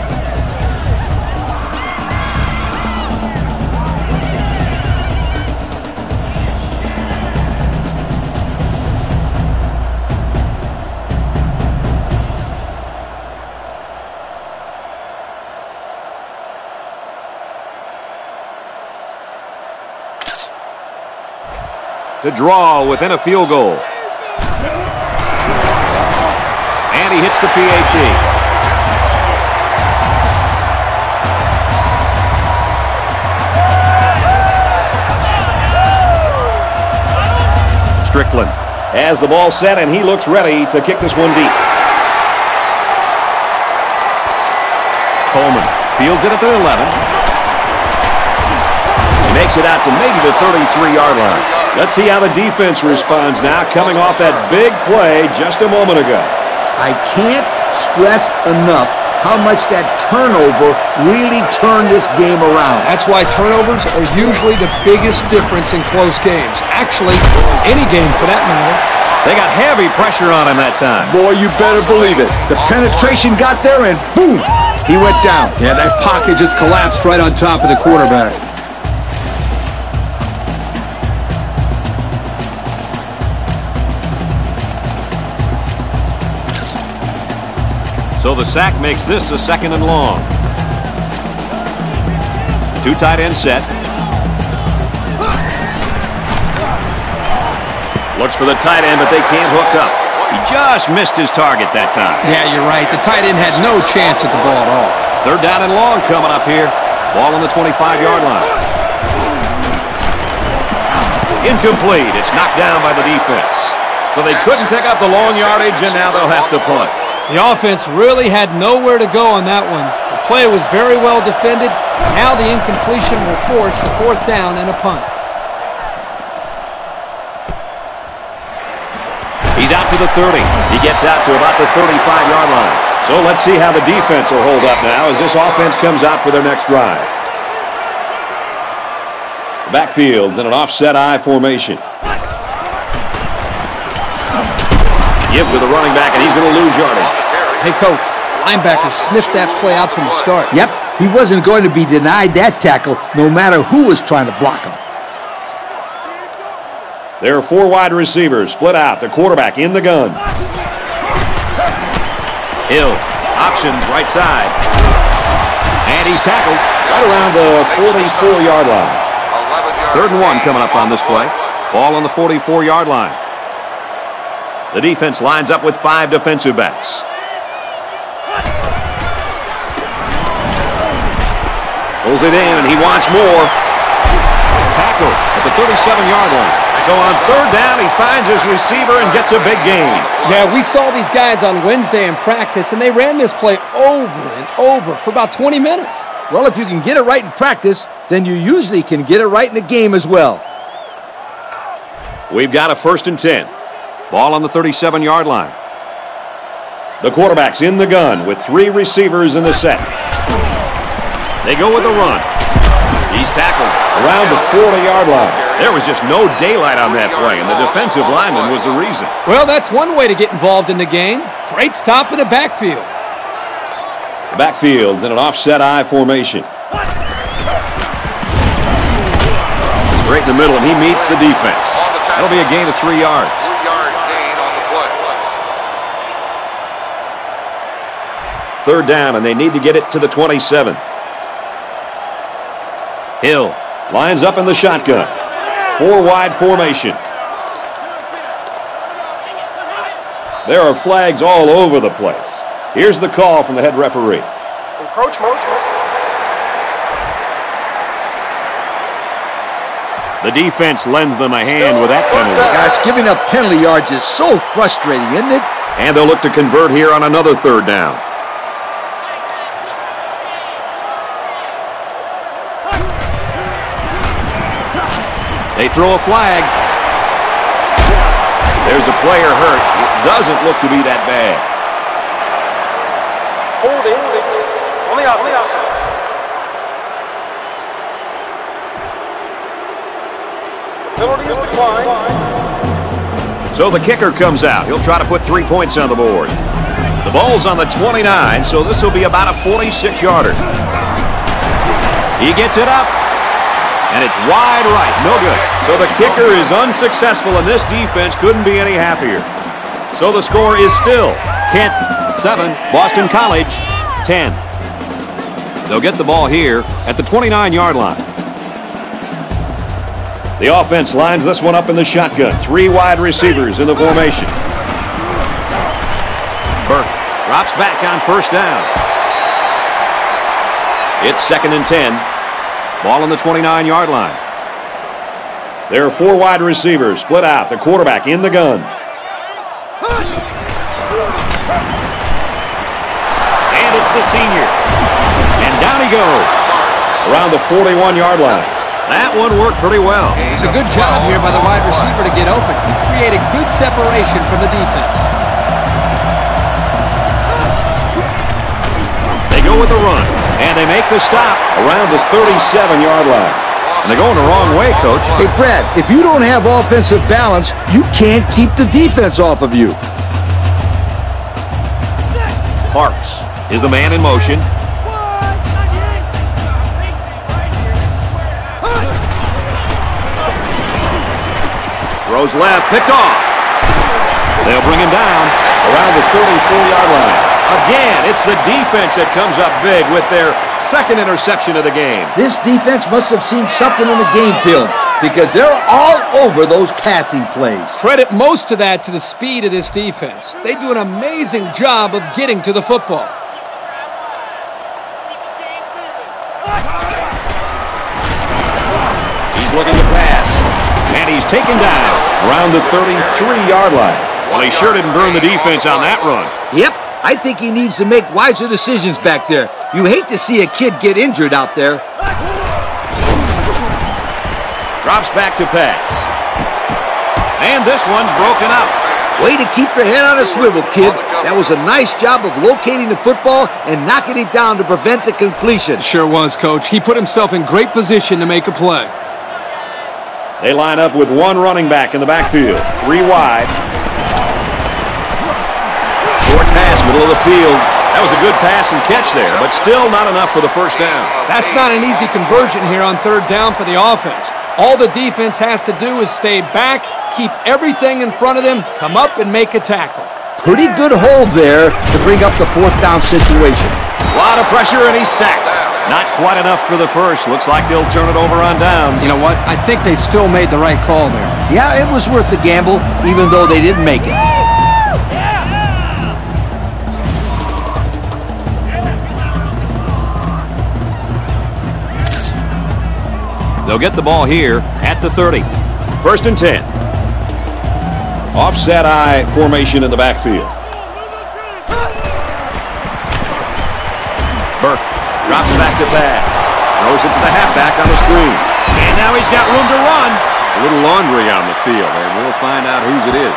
To draw within a field goal. And he hits the PAT. Strickland has the ball set, and he looks ready to kick this one deep. Coleman fields it at the 11. He makes it out to maybe the 33-yard line. Let's see how the defense responds now, coming off that big play just a moment ago. I can't stress enough how much that turnover really turned this game around. That's why turnovers are usually the biggest difference in close games. Actually, any game for that matter. They got heavy pressure on him that time. Boy, you better believe it. The penetration got there and boom, he went down. Yeah, that pocket just collapsed right on top of the quarterback. So the sack makes this a 2nd and long. Two tight end set. Looks for the tight end, but they can't hook up. He just missed his target that time. Yeah, you're right. The tight end had no chance at the ball at all. 3rd down and long coming up here. Ball on the 25-yard line. Incomplete. It's knocked down by the defense. So they couldn't pick up the long yardage, and now they'll have to punt. The offense really had nowhere to go on that one. The play was very well defended. Now the incompletion will force the 4th down and a punt. He's out to the 30. He gets out to about the 35-yard line. So let's see how the defense will hold up now as this offense comes out for their next drive. The backfield's in an offset I formation. Give to the running back, and he's going to lose yardage. Hey, Coach, linebacker sniffed that play out from the start. Yep, he wasn't going to be denied that tackle no matter who was trying to block him. There are 4 wide receivers split out. The quarterback in the gun. Hill, options right side. And he's tackled right around the 44-yard line. 3rd and 1 coming up on this play. Ball on the 44-yard line. The defense lines up with 5 defensive backs. Pulls it in, and he wants more. Tackle at the 37-yard line. So on 3rd down, he finds his receiver and gets a big gain. Yeah, we saw these guys on Wednesday in practice, and they ran this play over and over for about 20 minutes. Well, if you can get it right in practice, then you usually can get it right in the game as well. We've got a 1st and 10. Ball on the 37-yard line. The quarterback's in the gun with 3 receivers in the set. They go with the run. He's tackled around the 40-yard line. There was just no daylight on that play, and the defensive lineman was the reason. Well, that's one way to get involved in the game. Great stop in the backfield. The backfield's in an offset I formation. Right in the middle, and he meets the defense. That'll be a gain of 3 yards. Third down, and they need to get it to the 27. Hill lines up in the shotgun. 4 wide formation. There are flags all over the place. Here's the call from the head referee. Encroachment. The defense lends them a hand with that penalty. Gosh, giving up penalty yards is so frustrating, isn't it? And they'll look to convert here on another 3rd down. They throw a flag. There's a player hurt. It doesn't look to be that bad. Lead off, lead off. Penalty is declined. So the kicker comes out. He'll try to put 3 points on the board. The ball's on the 29, so this will be about a 46-yarder. He gets it up, and it's wide right. No good. So the kicker is unsuccessful, and this defense couldn't be any happier. So the score is still Kent 7, Boston College 10. They'll get the ball here at the 29-yard line. The offense lines this one up in the shotgun. Three wide receivers in the formation. Burke drops back on first down. It's 2nd and 10. Ball on the 29-yard line. There are four wide receivers split out. The quarterback in the gun. And it's the senior. And down he goes. Around the 41-yard line. That one worked pretty well. It's a good job here by the wide receiver to get open. He created good separation from the defense. They go with the run. And they make the stop around the 37-yard line. And they're going the wrong way, Coach. Hey, Brad, if you don't have offensive balance, you can't keep the defense off of you. Parks is the man in motion. Throws left, picked off. They'll bring him down around the 34-yard line. Again, it's the defense that comes up big with their second interception of the game. This defense must have seen something in the game film because they're all over those passing plays. Credit most of that to the speed of this defense. They do an amazing job of getting to the football. He's looking to pass, and he's taken down around the 33-yard line. Well, he sure didn't burn the defense on that run. Yep. I think he needs to make wiser decisions back there. You hate to see a kid get injured out there. Drops back to pass. And this one's broken up. Way to keep your head on a swivel, kid. That was a nice job of locating the football and knocking it down to prevent the completion. Sure was, Coach. He put himself in great position to make a play. They line up with one running back in the backfield. Three wide. Middle of the field. That was a good pass and catch there, but still not enough for the first down. That's not an easy conversion here on third down for the offense. All the defense has to do is stay back, keep everything in front of them, come up and make a tackle. Pretty good hold there to bring up the fourth down situation. A lot of pressure and he's sacked. Not quite enough for the first. Looks like they'll turn it over on downs. You know what? I think they still made the right call there. Yeah, it was worth the gamble, even though they didn't make it. They'll get the ball here at the 30. 1st and 10. Offset eye formation in the backfield. Burke drops back to pass. Throws it to the halfback on the screen. And now he's got room to run. A little laundry on the field, and we'll find out whose it is.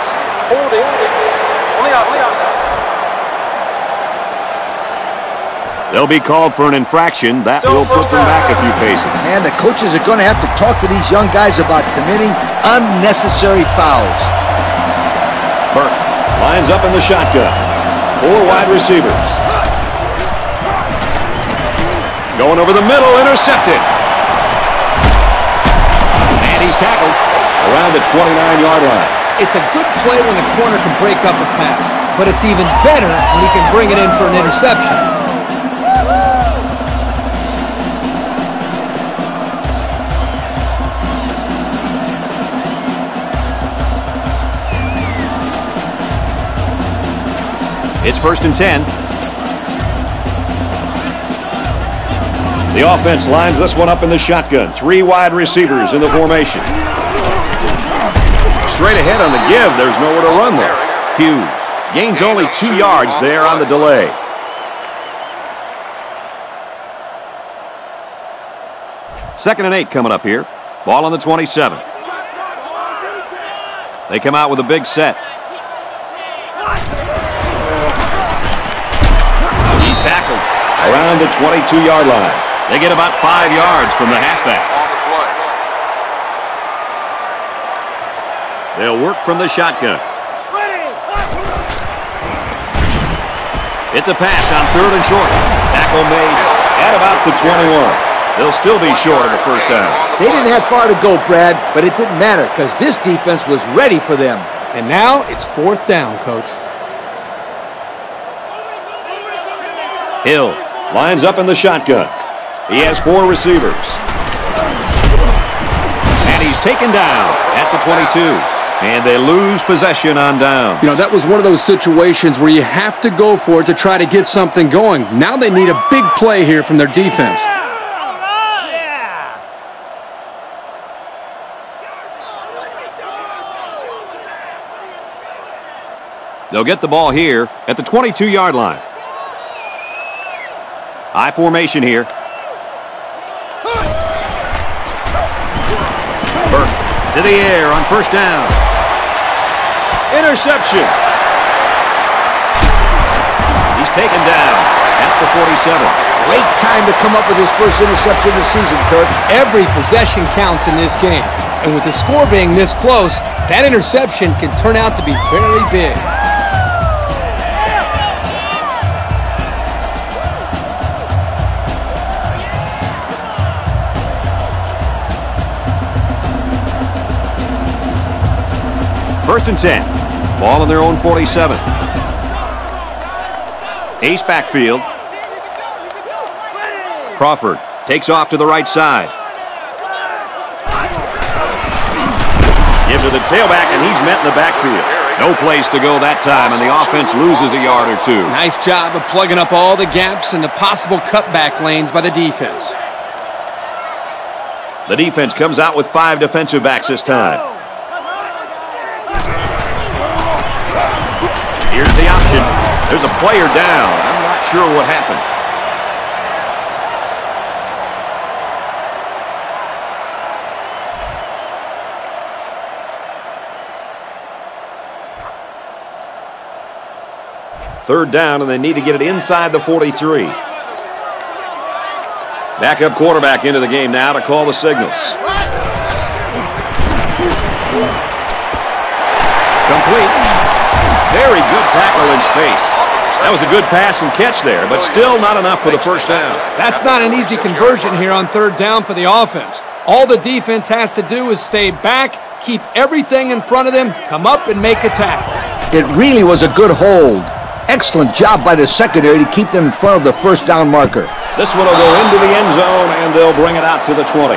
They'll be called for an infraction. That will push them back a few paces. And the coaches are going to have to talk to these young guys about committing unnecessary fouls. Burke lines up in the shotgun. Four wide receivers. Going over the middle, intercepted. And he's tackled around the 29-yard line. It's a good play when the corner can break up a pass, but it's even better when he can bring it in for an interception. It's 1st and 10. The offense lines this one up in the shotgun. Three wide receivers in the formation. Straight ahead on the give. There's nowhere to run there. Hughes gains only 2 yards there on the delay. Second and 8 coming up here. Ball on the 27. They come out with a big set. Tackled around the 22-yard line. They get about 5 yards from the halfback. They'll work from the shotgun. It's a pass on third and short. Tackle made at about the 21. They'll still be short of a first down. They didn't have far to go, Brad, but it didn't matter because this defense was ready for them. And now it's fourth down, Coach. Hill lines up in the shotgun. He has four receivers. And he's taken down at the 22. And they lose possession on down. You know, that was one of those situations where you have to go for it to try to get something going. Now they need a big play here from their defense. They'll get the ball here at the 22-yard line. I formation here. Burke to the air on first down. Interception. He's taken down at the 47. Great time to come up with his first interception this season, Kirk. Every possession counts in this game. And with the score being this close, that interception can turn out to be very big. First and 10. Ball on their own 47. Ace backfield. Crawford takes off to the right side. Gives it to the tailback, and he's met in the backfield. No place to go that time, and the offense loses a yard or two. Nice job of plugging up all the gaps and the possible cutback lanes by the defense. The defense comes out with 5 defensive backs this time. Here's the option. There's a player down. I'm not sure what happened. Third down, and they need to get it inside the 43. Backup quarterback into the game now to call the signals. Complete. Very good tackle in space. That was a good pass and catch there, but still not enough for the first down. That's not an easy conversion here on third down for the offense. All the defense has to do is stay back, keep everything in front of them, come up and make a tackle. It really was a good hold. Excellent job by the secondary to keep them in front of the first down marker. This one will go into the end zone, and they'll bring it out to the 20.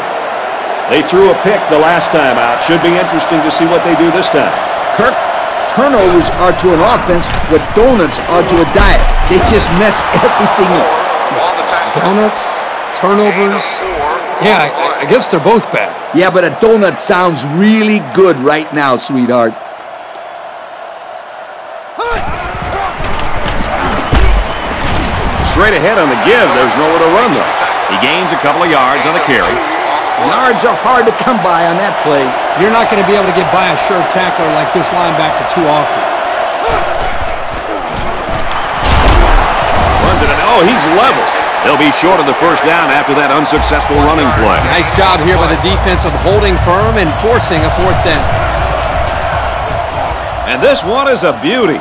They threw a pick the last time out. Should be interesting to see what they do this time. Kirk, turnovers are to an offense what donuts are to a diet. They just mess everything up. Donuts, turnovers. Yeah, I guess they're both bad. Yeah, but a donut sounds really good right now, sweetheart. Straight ahead on the give. There's nowhere to run, though. He gains a couple of yards on the carry. Yards are hard to come by on that play. You're not going to be able to get by a sure tackler like this linebacker too often. Runs it, and oh, he's level. They'll be short of the first down after that unsuccessful running play. Nice job here by the defense of holding firm and forcing a fourth down. And this one is a beauty.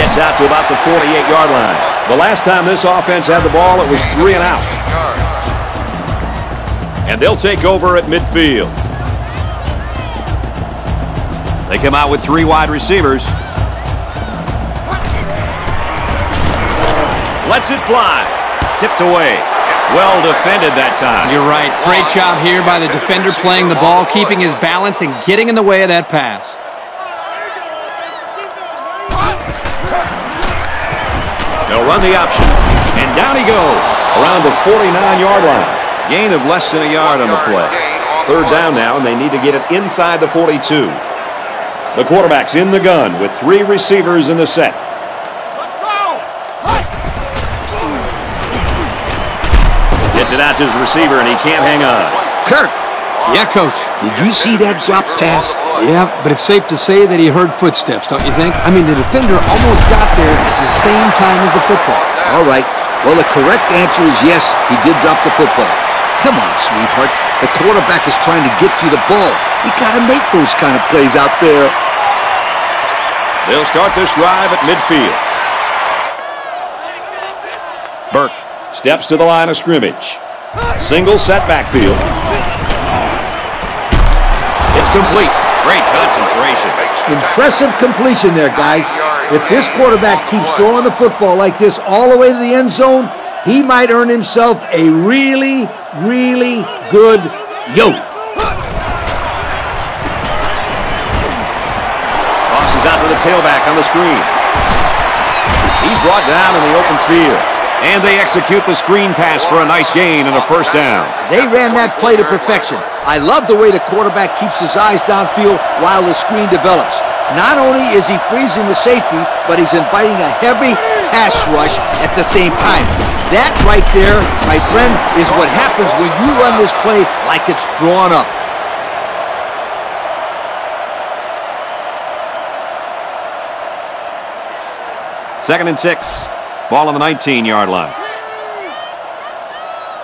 Gets out to about the 48-yard line. The last time this offense had the ball, it was 3 and out. And they'll take over at midfield. They come out with 3 wide receivers. Lets it fly. Tipped away. Well defended that time. You're right. Great job here by the defender playing the ball, keeping his balance and getting in the way of that pass. They'll run the option, and down he goes around the 49-yard line. Gain of less than a yard on the play. Third down now, and they need to get it inside the 42. The quarterback's in the gun with 3 receivers in the set. Let's go! Gets it out to his receiver, and he can't hang on. Kirk! Yeah, Coach. Did you see that drop pass? Yeah, but it's safe to say that he heard footsteps, don't you think? I mean, the defender almost got there at the same time as the football. All right. Well, the correct answer is yes, he did drop the football. Come on, sweetheart. The quarterback is trying to get you the ball. You got to make those kind of plays out there. They'll start this drive at midfield. Burke steps to the line of scrimmage. Single set backfield. It's complete. Great concentration. Impressive completion there, guys. If this quarterback keeps throwing the football like this all the way to the end zone, he might earn himself a really, really good yoke. Tosses out to the tailback on the screen. He's brought down in the open field. And they execute the screen pass for a nice gain and a first down. They ran that play to perfection. I love the way the quarterback keeps his eyes downfield while the screen develops. Not only is he freezing the safety, but he's inviting a heavy pass rush at the same time. That right there, my friend, is what happens when you run this play like it's drawn up. Second and 6. Ball on the 19-yard line.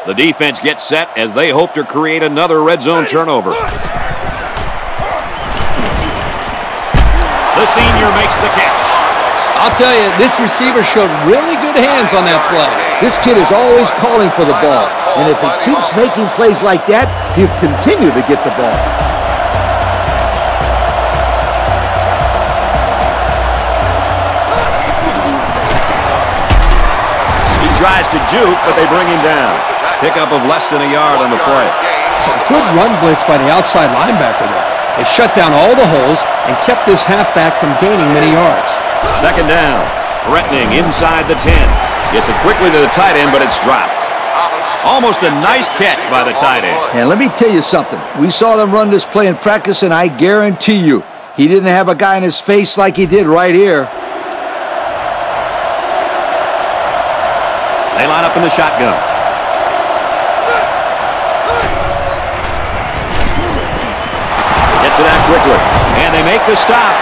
The defense gets set as they hope to create another red zone turnover. The senior makes the catch. I'll tell you, this receiver showed really good hands on that play. This kid is always calling for the ball, and if he keeps making plays like that, he'll continue to get the ball. Tries to juke, but they bring him down. Pickup of less than a yard on the play. It's a good run blitz by the outside linebacker there. They shut down all the holes and kept this halfback from gaining many yards. Second down, threatening inside the 10. Gets it quickly to the tight end, but it's dropped. Almost a nice catch by the tight end. And let me tell you something. We saw them run this play in practice, and I guarantee you, he didn't have a guy in his face like he did right here. They line up in the shotgun. Gets it out quickly. And they make the stop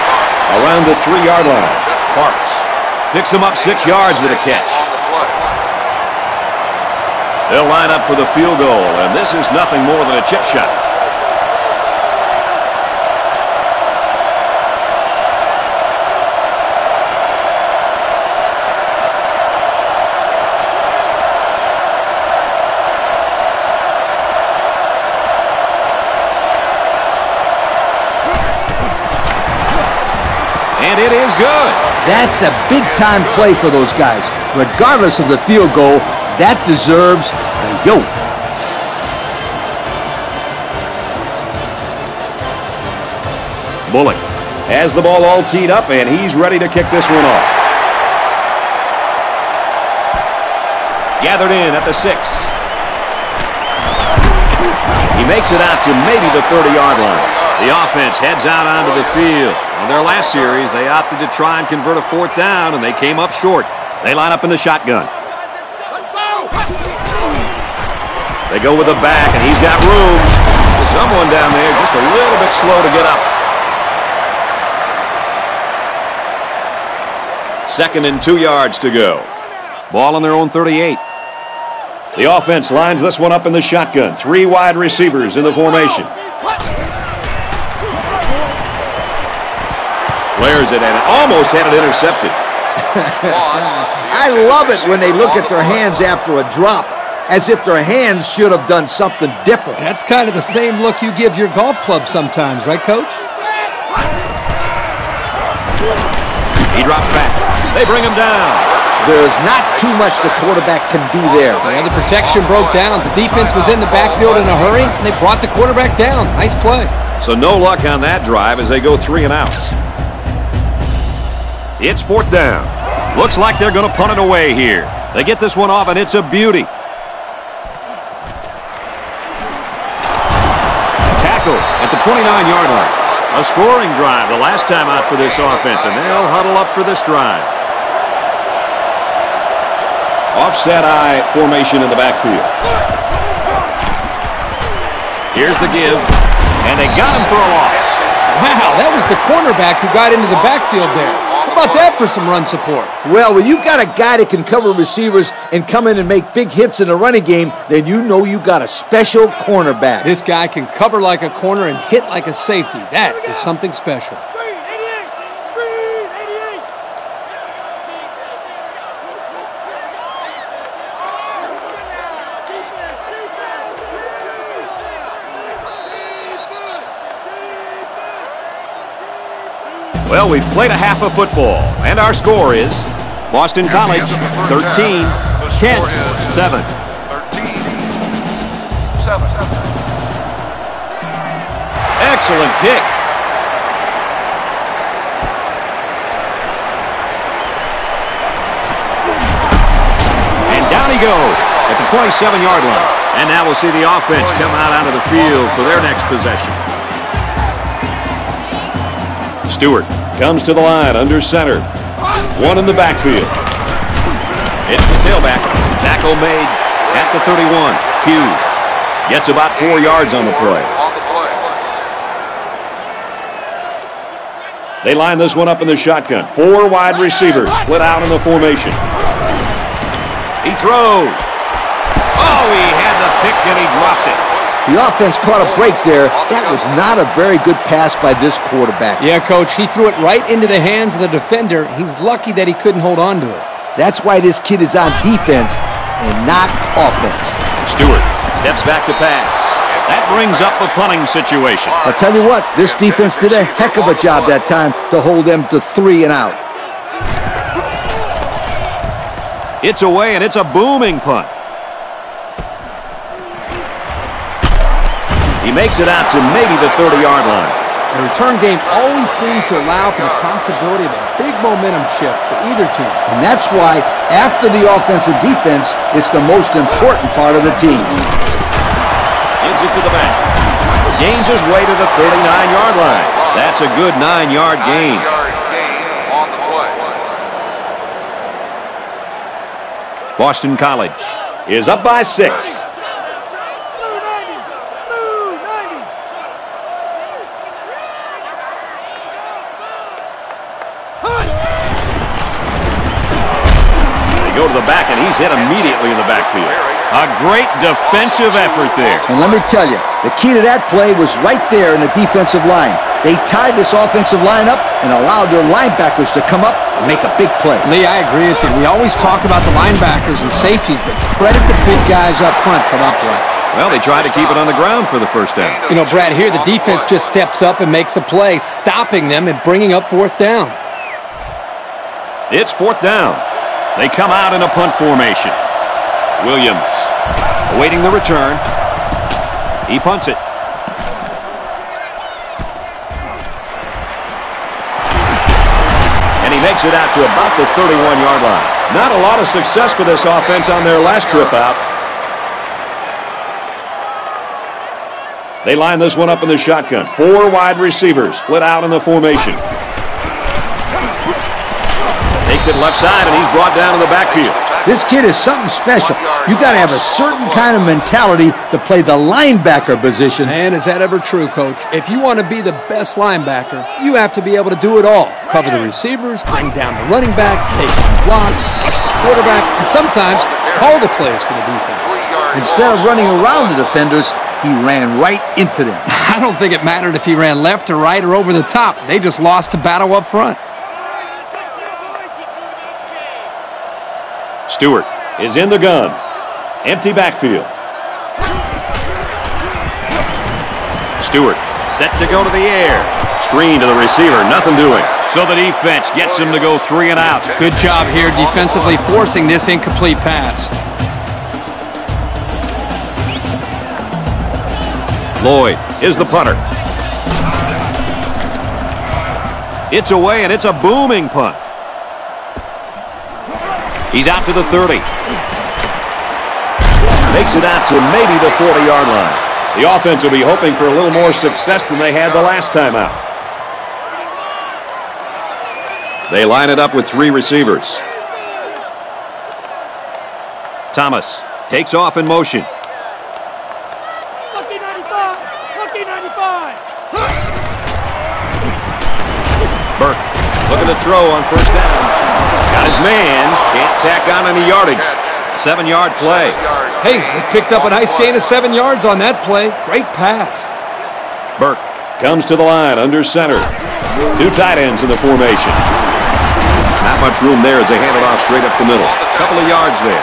around the 3-yard line. Parks picks them up 6 yards with a catch. They'll line up for the field goal, and this is nothing more than a chip shot. It is good. That's a big-time play for those guys. Regardless of the field goal, that deserves a yoke. Bullock has the ball all teed up, and he's ready to kick this one off. Gathered in at the 6. He makes it out to maybe the 30-yard line. The offense heads out onto the field. In their last series, they opted to try and convert a 4th down, and they came up short. They line up in the shotgun. They go with the back, and he's got room. Someone down there just a little bit slow to get up. 2nd and 2 yards to go. Ball on their own 38. The offense lines this one up in the shotgun. 3 wide receivers in the formation. Flares it, and almost had it intercepted. I love it when they look at their hands after a drop, as if their hands should have done something different. That's kind of the same look you give your golf club sometimes, right, Coach? He dropped back. They bring him down. There's not too much the quarterback can do there. And the protection broke down. The defense was in the backfield in a hurry, and they brought the quarterback down. Nice play. So no luck on that drive as they go 3 and outs. It's 4th down. Looks like they're going to punt it away here. They get this one off, and it's a beauty. Tackle at the 29-yard line. A scoring drive the last time out for this offense, and they'll huddle up for this drive. Offset eye formation in the backfield. Here's the give, and they got him for a loss. Wow, that was the cornerback who got into the backfield there. How about that for some run support? Well, when you've got a guy that can cover receivers and come in and make big hits in a running game, then you know you got a special cornerback. This guy can cover like a corner and hit like a safety. That is something special. Well, we've played a half of football, and our score is Boston College 13, Kent 7. 13-7. Excellent kick. And down he goes at the 27-yard line. And now we'll see the offense come out onto the field for their next possession. Stewart comes to the line under center. One in the backfield. It's the tailback. Tackle made at the 31. Hughes gets about 4 yards on the play. They line this one up in the shotgun. Four wide receivers split out in the formation. He throws. Oh, he had the pick and he dropped it. The offense caught a break there. That was not a very good pass by this quarterback. Yeah, Coach, he threw it right into the hands of the defender. He's lucky that he couldn't hold on to it. That's why this kid is on defense and not offense. Stewart steps back to pass. That brings up a punting situation. I'll tell you what, this defense did a heck of a job that time to hold them to 3 and out. It's away, and it's a booming punt. He makes it out to maybe the 30-yard line. The return game always seems to allow for the possibility of a big momentum shift for either team. And that's why, after the offense and defense, it's the most important part of the team. Gives it to the back. Gains his way to the 39-yard line. That's a good 9-yard gain. Boston College is up by 6. Go to the back, and he's hit immediately in the backfield. A great defensive effort there. And let me tell you, the key to that play was right there in the defensive line. They tied this offensive line up and allowed their linebackers to come up and make a big play. Lee, I agree with you. We always talk about the linebackers and safeties, but credit the big guys up front for that play. Well, they tried to keep it on the ground for the first down. You know, Brad, here the defense just steps up and makes a play, stopping them and bringing up 4th down. It's 4th down. They come out in a punt formation. Williams awaiting the return. He punts it. And he makes it out to about the 31-yard line. Not a lot of success for this offense on their last trip out. They line this one up in the shotgun. Four wide receivers split out in the formation. Takes it left side, and he's brought down in the backfield. This kid is something special. You got to have a certain kind of mentality to play the linebacker position. Man, is that ever true, Coach? If you want to be the best linebacker, you have to be able to do it all. Cover the receivers, bring down the running backs, take blocks, rush the quarterback, and sometimes call the plays for the defense. Instead of running around the defenders, he ran right into them. I don't think it mattered if he ran left or right or over the top. They just lost the battle up front. Stewart is in the gun. Empty backfield. Stewart set to go to the air. Screen to the receiver. Nothing doing. So the defense gets him to go 3 and out. Good job here defensively forcing this incomplete pass. Lloyd is the punter. It's away, and it's a booming punt. He's out to the 30. Makes it out to maybe the 40-yard line. The offense will be hoping for a little more success than they had the last time out. They line it up with 3 receivers. Thomas takes off in motion. Lucky 95! Lucky 95! Burke looking to throw on first down. Got his man. Can't tack on any yardage. 7-yard play. Hey, they picked up a nice gain of 7 yards on that play. Great pass. Burke comes to the line under center. Two tight ends in the formation. Not much room there as they hand it off straight up the middle. A couple of yards there.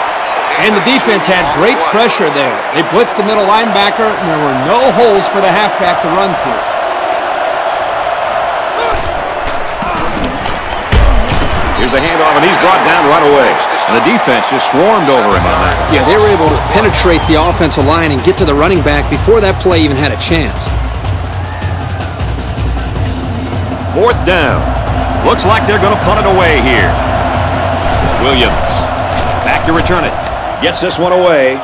And the defense had great pressure there. They blitzed the middle linebacker, and there were no holes for the halfback to run through. Here's a handoff, and he's brought down right away. And the defense just swarmed over him on that. Yeah, they were able to penetrate the offensive line and get to the running back before that play even had a chance. Fourth down. Looks like they're going to punt it away here. Williams back to return it. Gets this one away.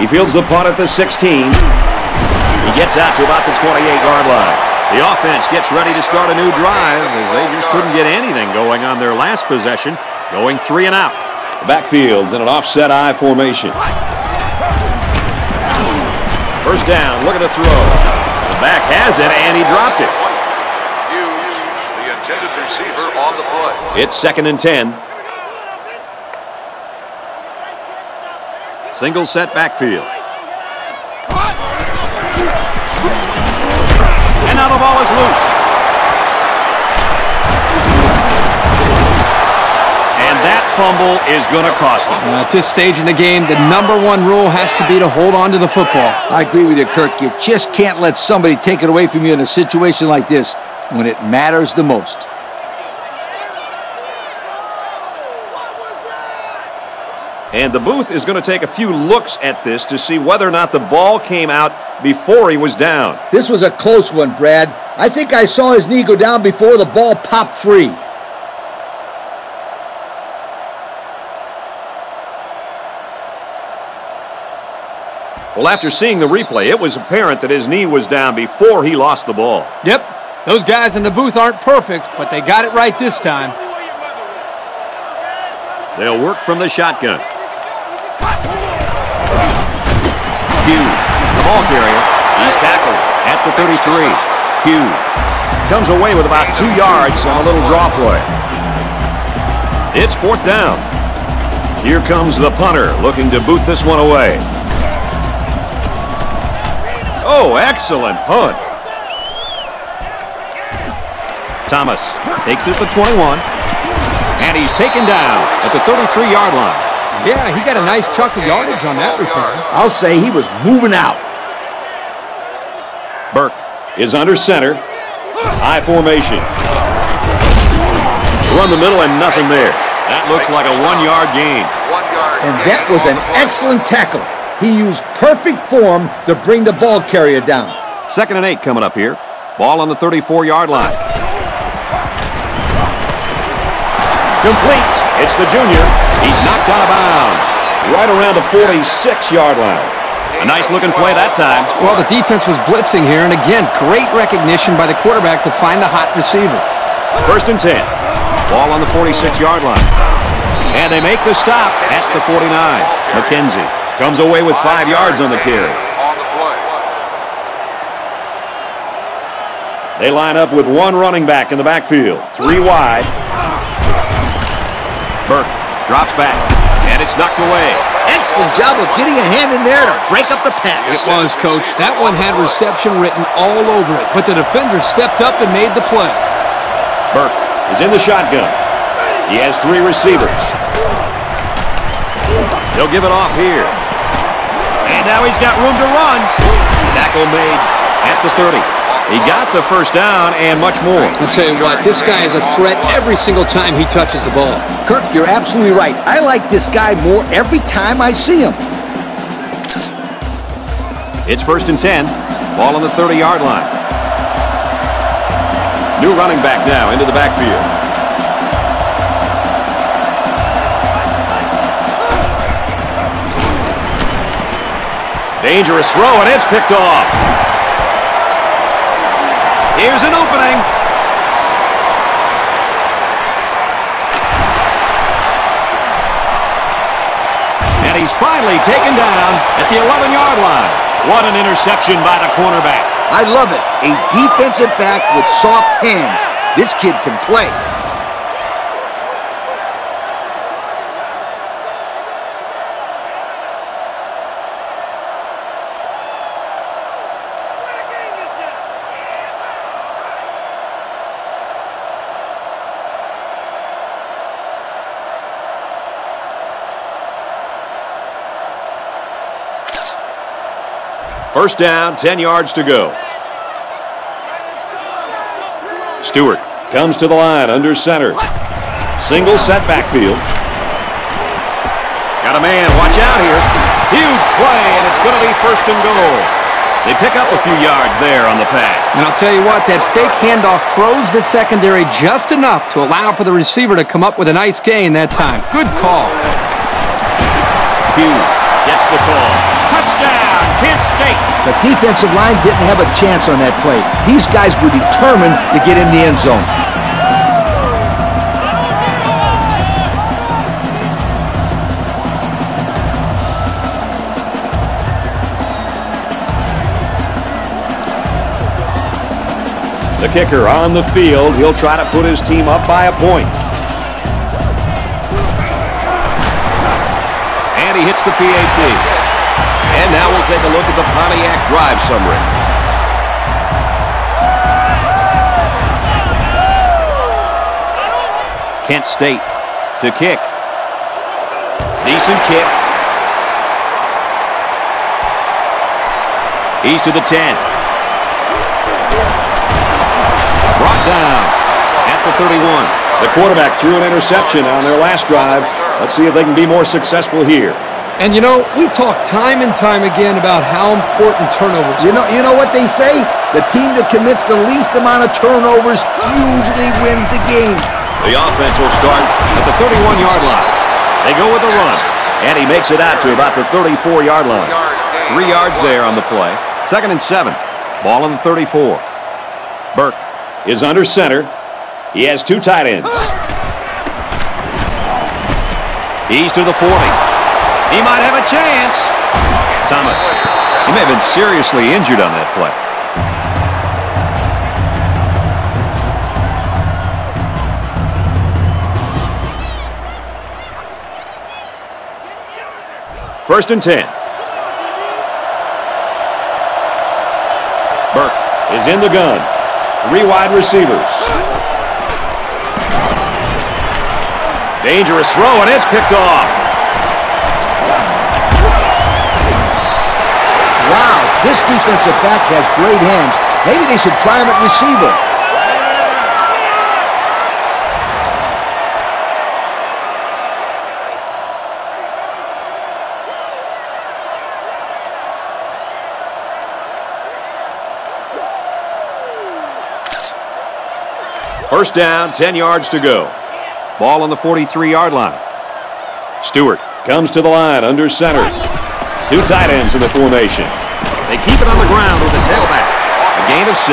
He fields the punt at the 16. He gets out to about the 28-yard line. The offense gets ready to start a new drive as they just couldn't get anything going on their last possession, going 3 and out. The backfield's in an offset I formation. First down, look at the throw. The back has it, and he dropped it. The intended receiver on the play. It's 2nd and 10. Single set backfield. And now the ball is loose. And that fumble is going to cost him. At this stage in the game, the #1 rule has to be to hold on to the football. I agree with you, Kirk. You just can't let somebody take it away from you in a situation like this when it matters the most. And the booth is going to take a few looks at this to see whether or not the ball came out before he was down. This was a close one, Brad. I think I saw his knee go down before the ball popped free. Well, after seeing the replay, it was apparent that his knee was down before he lost the ball. Yep. Those guys in the booth aren't perfect, but they got it right this time. They'll work from the shotgun. Hughes, the ball carrier, he's tackled at the 33. Hughes comes away with about 2 yards on a little draw play. It's 4th down. Here comes the punter, looking to boot this one away. Oh, excellent punt. Thomas takes it for 21, and he's taken down at the 33-yard line. Yeah, he got a nice chunk of yardage on that return. I'll say he was moving out. Burke is under center. I formation. Run the middle and nothing there. That looks like a 1-yard gain. And that was an excellent tackle. He used perfect form to bring the ball carrier down. 2nd and 8 coming up here. Ball on the 34-yard line. Complete. It's the junior. He's knocked out of bounds. Right around the 46-yard line. A nice-looking play that time. Well, the defense was blitzing here, and again, great recognition by the quarterback to find the hot receiver. 1st and 10. Ball on the 46-yard line. And they make the stop at the 49. McKenzie comes away with 5 yards on the carry. They line up with one running back in the backfield. 3 wide. Burke drops back, and it's knocked away. Excellent job of getting a hand in there to break up the pass. It was, Coach. That one had reception written all over it, but the defender stepped up and made the play. Burke is in the shotgun. He has 3 receivers. They'll give it off here. And now he's got room to run. Tackle made at the 30. He got the 1st down and much more. I'll tell you what, this guy is a threat every single time he touches the ball. Kirk, you're absolutely right. I like this guy more every time I see him. It's 1st and 10. Ball on the 30-yard line. New running back now into the backfield. Dangerous throw, and it's picked off. Here's an opening. And he's finally taken down at the 11-yard line. What an interception by the cornerback. I love it. A defensive back with soft hands. This kid can play. First down, 10 yards to go. Stewart comes to the line under center. Single set backfield. Got a man, watch out here. Huge play, and it's going to be first and goal. They pick up a few yards there on the pass. And I'll tell you what, that fake handoff froze the secondary just enough to allow for the receiver to come up with a nice gain that time. Good call. Hughes gets the call. Touchdown, Kent State. The defensive line didn't have a chance on that play. These guys were determined to get in the end zone. The kicker on the field. He'll try to put his team up by a point. And he hits the PAT. And now we'll take a look at the Pontiac drive summary. Kent State to kick. Decent kick. He's to the 10. Brought down at the 31. The quarterback threw an interception on their last drive. Let's see if they can be more successful here. And, you know, we talk time and time again about how important turnovers are. You know what they say? The team that commits the least amount of turnovers usually wins the game. The offense will start at the 31-yard line. They go with a run, and he makes it out to about the 34-yard line. 3 yards there on the play. Second and 7. Ball on the 34. Burke is under center. He has two tight ends. He's to the 40. He might have a chance. Thomas, he may have been seriously injured on that play. First and 10. Burke is in the gun. 3 wide receivers. Dangerous throw, and it's picked off. Wow, this defensive back has great hands. Maybe they should try him at receiver. First down, 10 yards to go. Ball on the 43-yard line. Stewart comes to the line under center. Two tight ends in the formation. They keep it on the ground with the tailback. A gain of 6.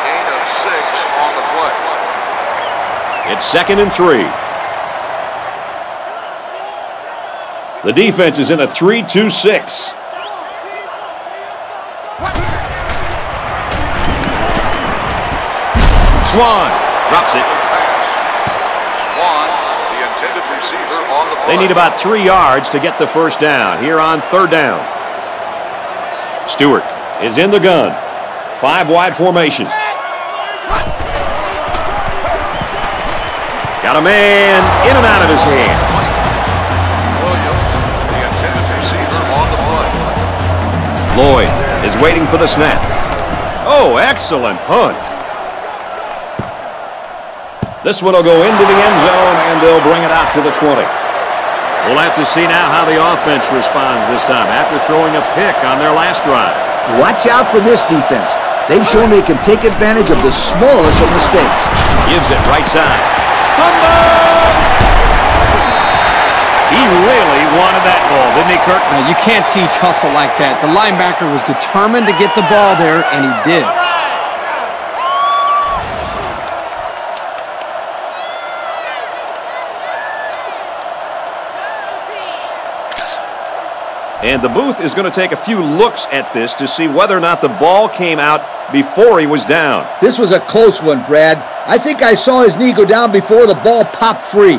Gain of 6 on the play. It's second and 3. The defense is in a 3-2-6. Swan drops it. They need about 3 yards to get the first down here on third down. Stewart is in the gun. 5 wide formation. Got a man in and out of his hands. Williams, the intended receiver, on the play. Lloyd is waiting for the snap. Oh, excellent punt. This one will go into the end zone, and they'll bring it out to the 20. We'll have to see now how the offense responds this time after throwing a pick on their last drive. Watch out for this defense. They've shown they can take advantage of the smallest of mistakes. Gives it right side. He really wanted that ball, didn't he, Kirk? Now, you can't teach hustle like that. The linebacker was determined to get the ball there, and he did. And the booth is going to take a few looks at this to see whether or not the ball came out before he was down. This was a close one, Brad. I think I saw his knee go down before the ball popped free.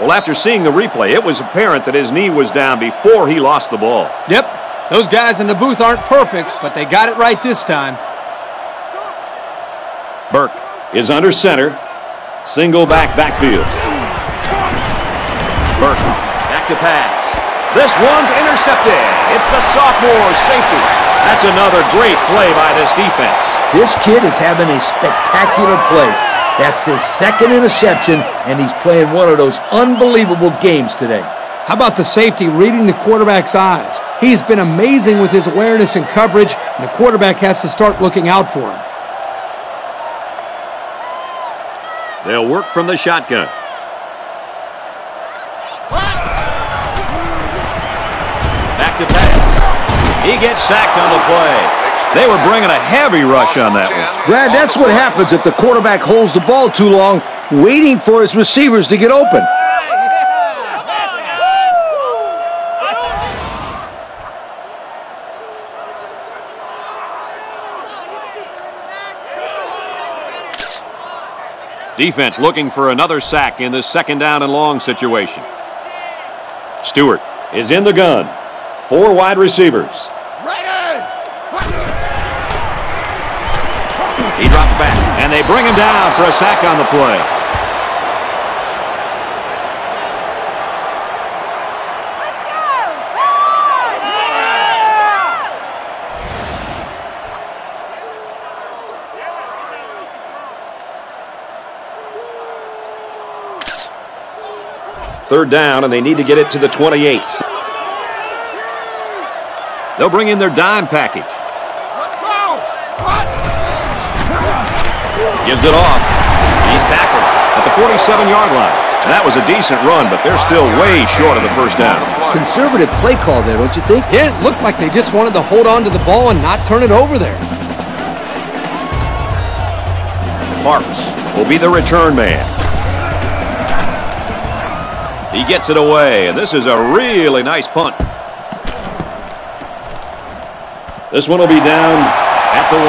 Well, after seeing the replay, it was apparent that his knee was down before he lost the ball. Yep, those guys in the booth aren't perfect, but they got it right this time. Burke is under center, single backfield. Burke, back to pass. This one's intercepted. It's the sophomore safety. That's another great play by this defense. This kid is having a spectacular play. That's his second interception, and he's playing one of those unbelievable games today. How about the safety reading the quarterback's eyes? He's been amazing with his awareness and coverage, and the quarterback has to start looking out for him. They'll work from the shotgun. Back to pass. He gets sacked on the play. They were bringing a heavy rush on that one. Brad, that's what happens if the quarterback holds the ball too long, waiting for his receivers to get open. Defense looking for another sack in this second down and long situation. Stewart is in the gun. Four wide receivers. He drops back, and they bring him down for a sack on the play. Let's go! Yeah! Third down, and they need to get it to the 28. They'll bring in their dime package. Gives it off. He's tackled at the 47-yard line. And that was a decent run, but they're still way short of the first down. Conservative play call there, don't you think? Yeah, it looked like they just wanted to hold on to the ball and not turn it over there. Marks will be the return man. He gets it away, and this is a really nice punt. This one will be down at the 1.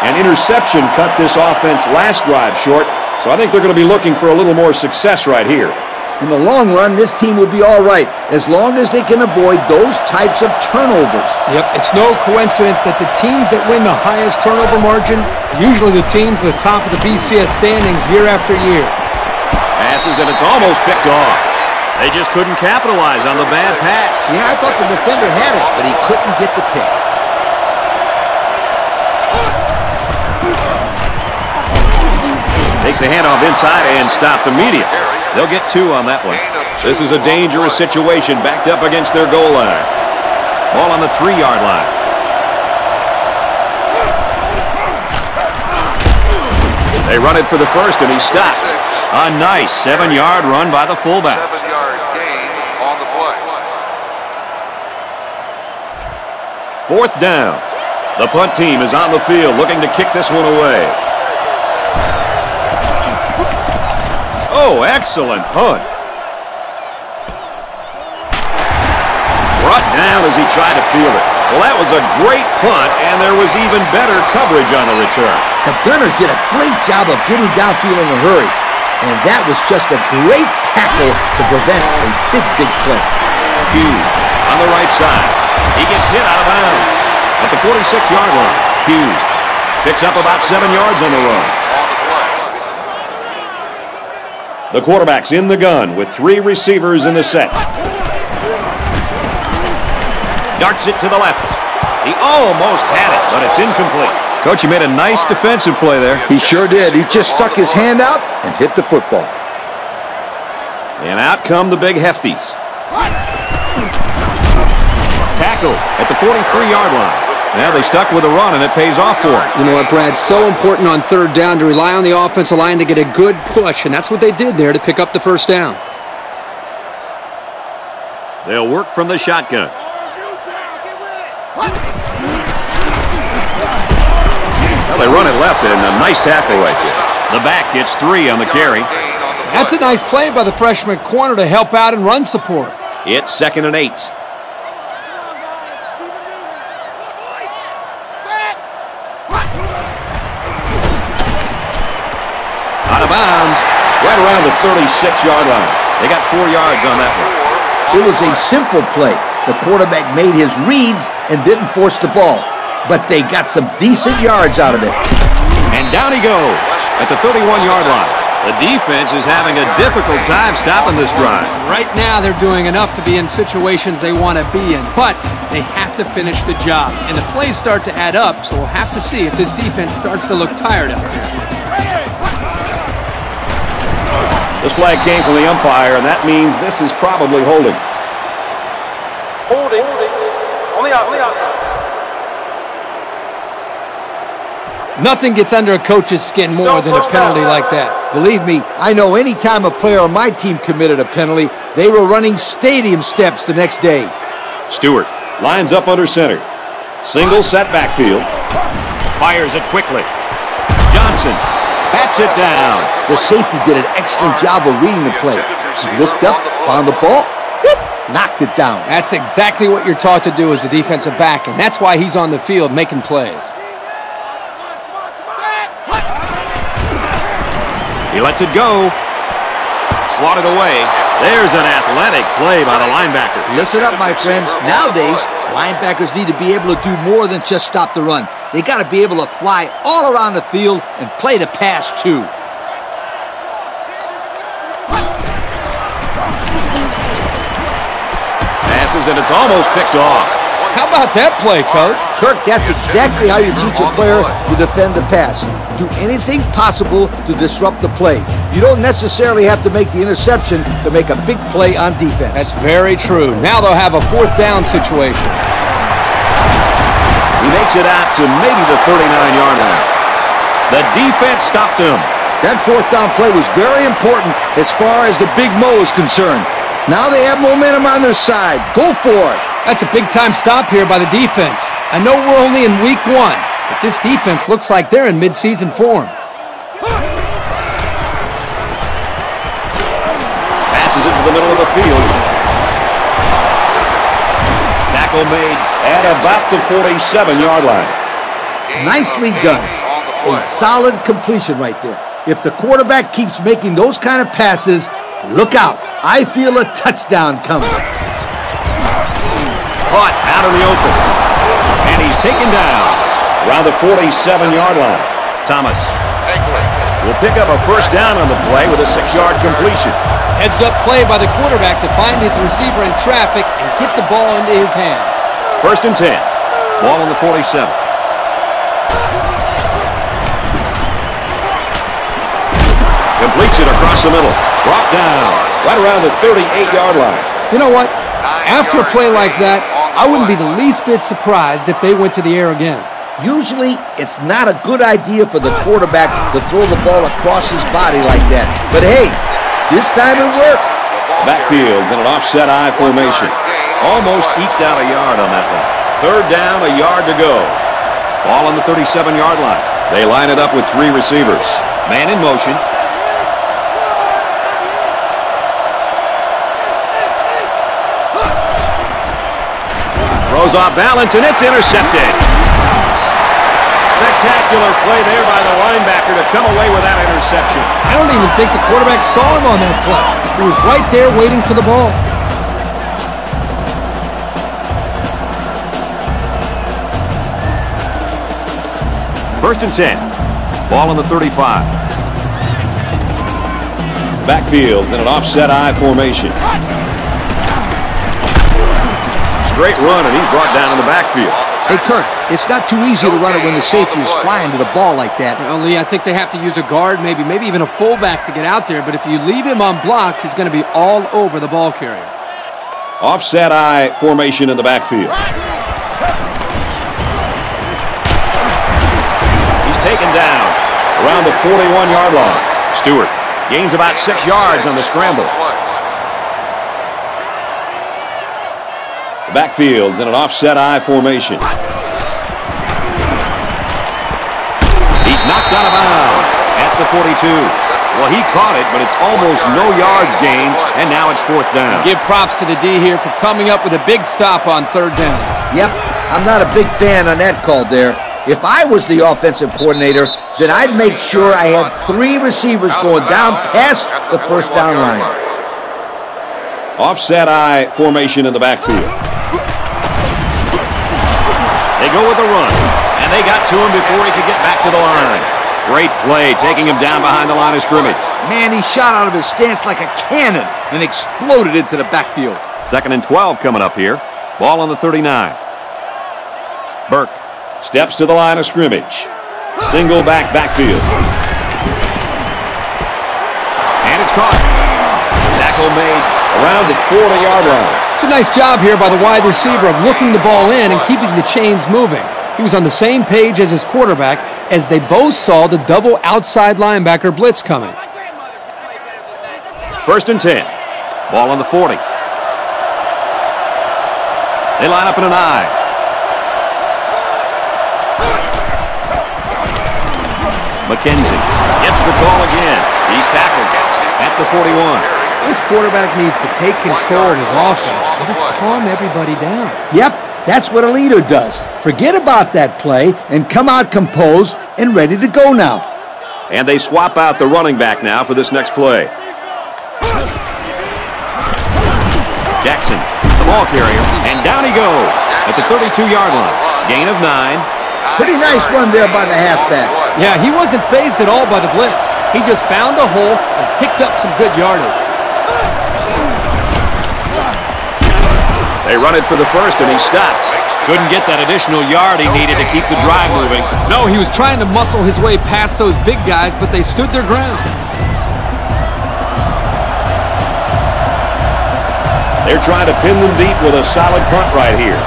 An interception cut this offense last drive short, so I think they're going to be looking for a little more success right here. In the long run, this team will be all right, as long as they can avoid those types of turnovers. Yep, it's no coincidence that the teams that win the highest turnover margin, usually the teams at the top of the BCS standings year after year. Passes, and it's almost picked off. They just couldn't capitalize on the bad pass. Yeah, I thought the defender had it, but he couldn't get the pick. Takes the handoff inside and stopped immediately. They'll get two on that one. This is a dangerous situation backed up against their goal line. Ball on the 3-yard line. They run it for the first, and he stops. A nice 7-yard run by the fullback. 7-yard gain on the play. Fourth down. The punt team is on the field looking to kick this one away. Oh, excellent punt. Brought down as he tried to field it. Well, that was a great punt, and there was even better coverage on the return. The Gunners did a great job of getting downfield in a hurry, and that was just a great tackle to prevent a big, big play. Hughes on the right side. He gets hit out of bounds at the 46-yard line. Hughes picks up about 7 yards on the run. The quarterback's in the gun with three receivers in the set. Darts it to the left. He almost had it, but it's incomplete. Coach, he made a nice defensive play there. He sure did. He just stuck his hand out and hit the football. And out come the big hefties. Tackle at the 43-yard line. Now they stuck with a run, and it pays off for them. You know what, Brad? So important on third down to rely on the offensive line to get a good push, and that's what they did there to pick up the first down. They'll work from the shotgun. Well, they run it left, and a nice tackle right there. The back gets 3 on the carry. That's a nice play by the freshman corner to help out and run support. It's 2nd and 8. Out of bounds, right around the 36-yard line. They got 4 yards on that one. It was a simple play. The quarterback made his reads and didn't force the ball, but they got some decent yards out of it. And down he goes at the 31-yard line. The defense is having a difficult time stopping this drive. Right now they're doing enough to be in situations they want to be in, but they have to finish the job. And the plays start to add up, so we'll have to see if this defense starts to look tired out there. This flag came from the umpire, and that means this is probably holding. Holding. Nothing gets under a coach's skin more than a penalty like that. Believe me, I know any time a player on my team committed a penalty, they were running stadium steps the next day. Stewart lines up under center. Single set backfield. Fires it quickly. Johnson bats it down. The safety did an excellent job of reading the play. He looked up, found the ball, knocked it down. That's exactly what you're taught to do as a defensive back, and that's why he's on the field making plays. He lets it go. Swatted away. There's an athletic play by the linebacker. Listen up, my friends. Nowadays, linebackers need to be able to do more than just stop the run. They got to be able to fly all around the field and play the pass, too. And it's almost picked off. How about that play, Coach? Kirk, that's exactly how you teach a player to defend the pass. Do anything possible to disrupt the play. You don't necessarily have to make the interception to make a big play on defense. That's very true. Now they'll have a 4th down situation. He makes it out to maybe the 39-yard line. The defense stopped him. That 4th down play was very important as far as the Big Mo is concerned. Now they have momentum on their side. Go for it. That's a big-time stop here by the defense. I know we're only in week 1, but this defense looks like they're in midseason form. Passes it to the middle of the field. Tackle made at about the 47-yard line. Nicely done. A solid completion right there. If the quarterback keeps making those kind of passes, look out. I feel a touchdown coming. Caught out in the open. And he's taken down around the 47-yard line. Thomas will pick up a 1st down on the play with a 6-yard completion. Heads-up play by the quarterback to find his receiver in traffic and get the ball into his hand. 1st and 10. Ball on the 47. Completes it across the middle. Brought down right around the 38-yard line. You know what? After a play like that, I wouldn't be the least bit surprised if they went to the air again. Usually, it's not a good idea for the quarterback to throw the ball across his body like that. But hey, this time it worked. Backfield's in an offset I formation. Almost eked out a yard on that one. 3rd down, a yard to go. Ball on the 37-yard line. They line it up with 3 receivers. Man in motion. Goes off balance, and it's intercepted. Spectacular play there by the linebacker to come away with that interception. I don't even think the quarterback saw him on that play. He was right there waiting for the ball. First and 10. Ball on the 35. Backfield in an offset I formation. Great run, and he's brought down in the backfield. Hey, Kirk, it's not too easy to run it when the safety is flying to the ball like that. Well, Lee, I think they have to use a guard, maybe even a fullback to get out there, but if you leave him unblocked, he's going to be all over the ball carrier. Offset I formation in the backfield. He's taken down around the 41-yard line. Stewart gains about 6 yards on the scramble. Backfield's in an offset I formation. He's knocked out of bounds at the 42. Well, he caught it, but it's almost no yards gained, and now it's fourth down. Give props to the D here for coming up with a big stop on third down. Yep, I'm not a big fan on that call there. If I was the offensive coordinator, then I'd make sure I had three receivers going down past the first down line. Offset eye formation in the backfield. They go with the run, and they got to him before he could get back to the line. Great play, taking him down behind the line of scrimmage. Man, he shot out of his stance like a cannon and exploded into the backfield. Second and 12 coming up here. Ball on the 39. Burke steps to the line of scrimmage. Single back backfield. And it's caught. Tackle made around the 40-yard line. It's a nice job here by the wide receiver of looking the ball in and keeping the chains moving. He was on the same page as his quarterback as they both saw the double outside linebacker blitz coming. First and 10. Ball on the 40. They line up in an eye. McKenzie gets the call again. He's tackled at the 41. This quarterback needs to take control of his offense and just calm everybody down. Yep, that's what a leader does. Forget about that play and come out composed and ready to go now. And they swap out the running back now for this next play. Jackson, the ball carrier, and down he goes at the 32-yard line. Gain of 9. Pretty nice run there by the halfback. Yeah, he wasn't fazed at all by the blitz. He just found a hole and picked up some good yardage. They run it for the first, and he stopped. Couldn't get that additional yard he needed to keep the drive moving. No, he was trying to muscle his way past those big guys, but they stood their ground. They're trying to pin them deep with a solid punt right here.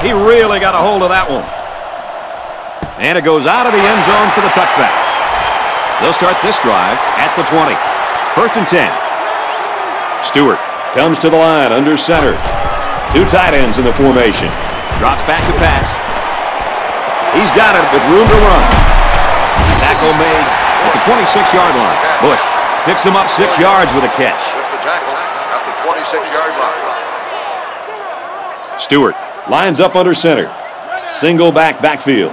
He really got a hold of that one. And it goes out of the end zone for the touchback. They'll start this drive at the 20. First and 10. Stewart comes to the line under center. Two tight ends in the formation. Drops back to pass. He's got it with room to run. Tackle made at the 26-yard line. Bush picks him up 6 yards with a catch. Stewart lines up under center. Single back backfield.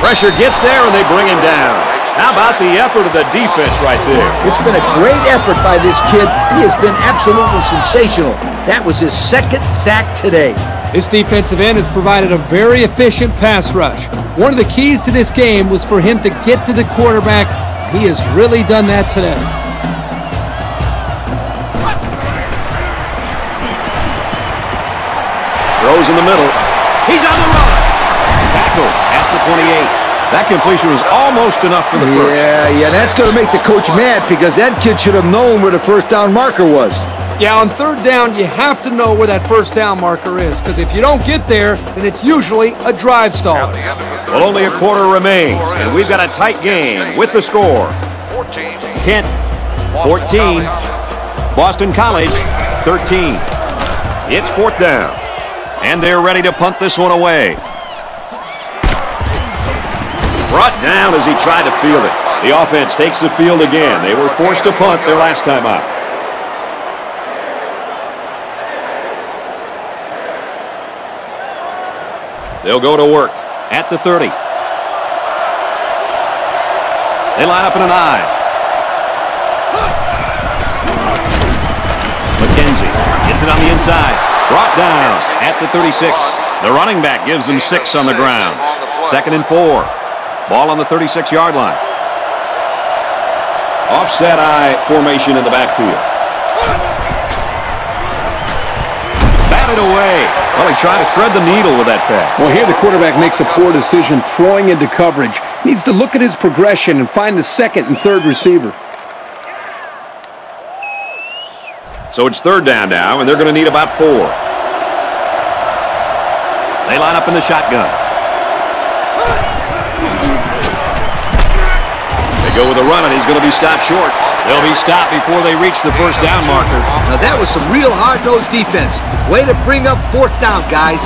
Pressure gets there and they bring him down. How about the effort of the defense right there? It's been a great effort by this kid. He has been absolutely sensational. That was his second sack today. This defensive end has provided a very efficient pass rush. One of the keys to this game was for him to get to the quarterback. He has really done that today. Throws in the middle. He's on the run. Tackle at the 28. That completion was almost enough for the first. Yeah, that's going to make the coach mad because that kid should have known where the first down marker was. Yeah, on third down, you have to know where that first down marker is because if you don't get there, then it's usually a drive stall. Well, only a quarter remains, and we've got a tight game with the score. Kent, 14. Boston College, 13. It's fourth down, and they're ready to punt this one away. Brought down as he tried to field it. The offense takes the field again. They were forced to punt their last time out. They'll go to work at the 30. They line up in an eye. McKenzie gets it on the inside. Brought down at the 36. The running back gives them 6 on the ground. Second and 4. Ball on the 36-yard line. Offset eye formation in the backfield. Batted away. Well, he tried to thread the needle with that pass. Well, here the quarterback makes a poor decision throwing into coverage. He needs to look at his progression and find the second and third receiver. So it's third down now, and they're going to need about 4. They line up in the shotgun. Go with a run, and he's going to be stopped short. They'll be stopped before they reach the first down marker. Now, that was some real hard-nosed defense. Way to bring up fourth down, guys.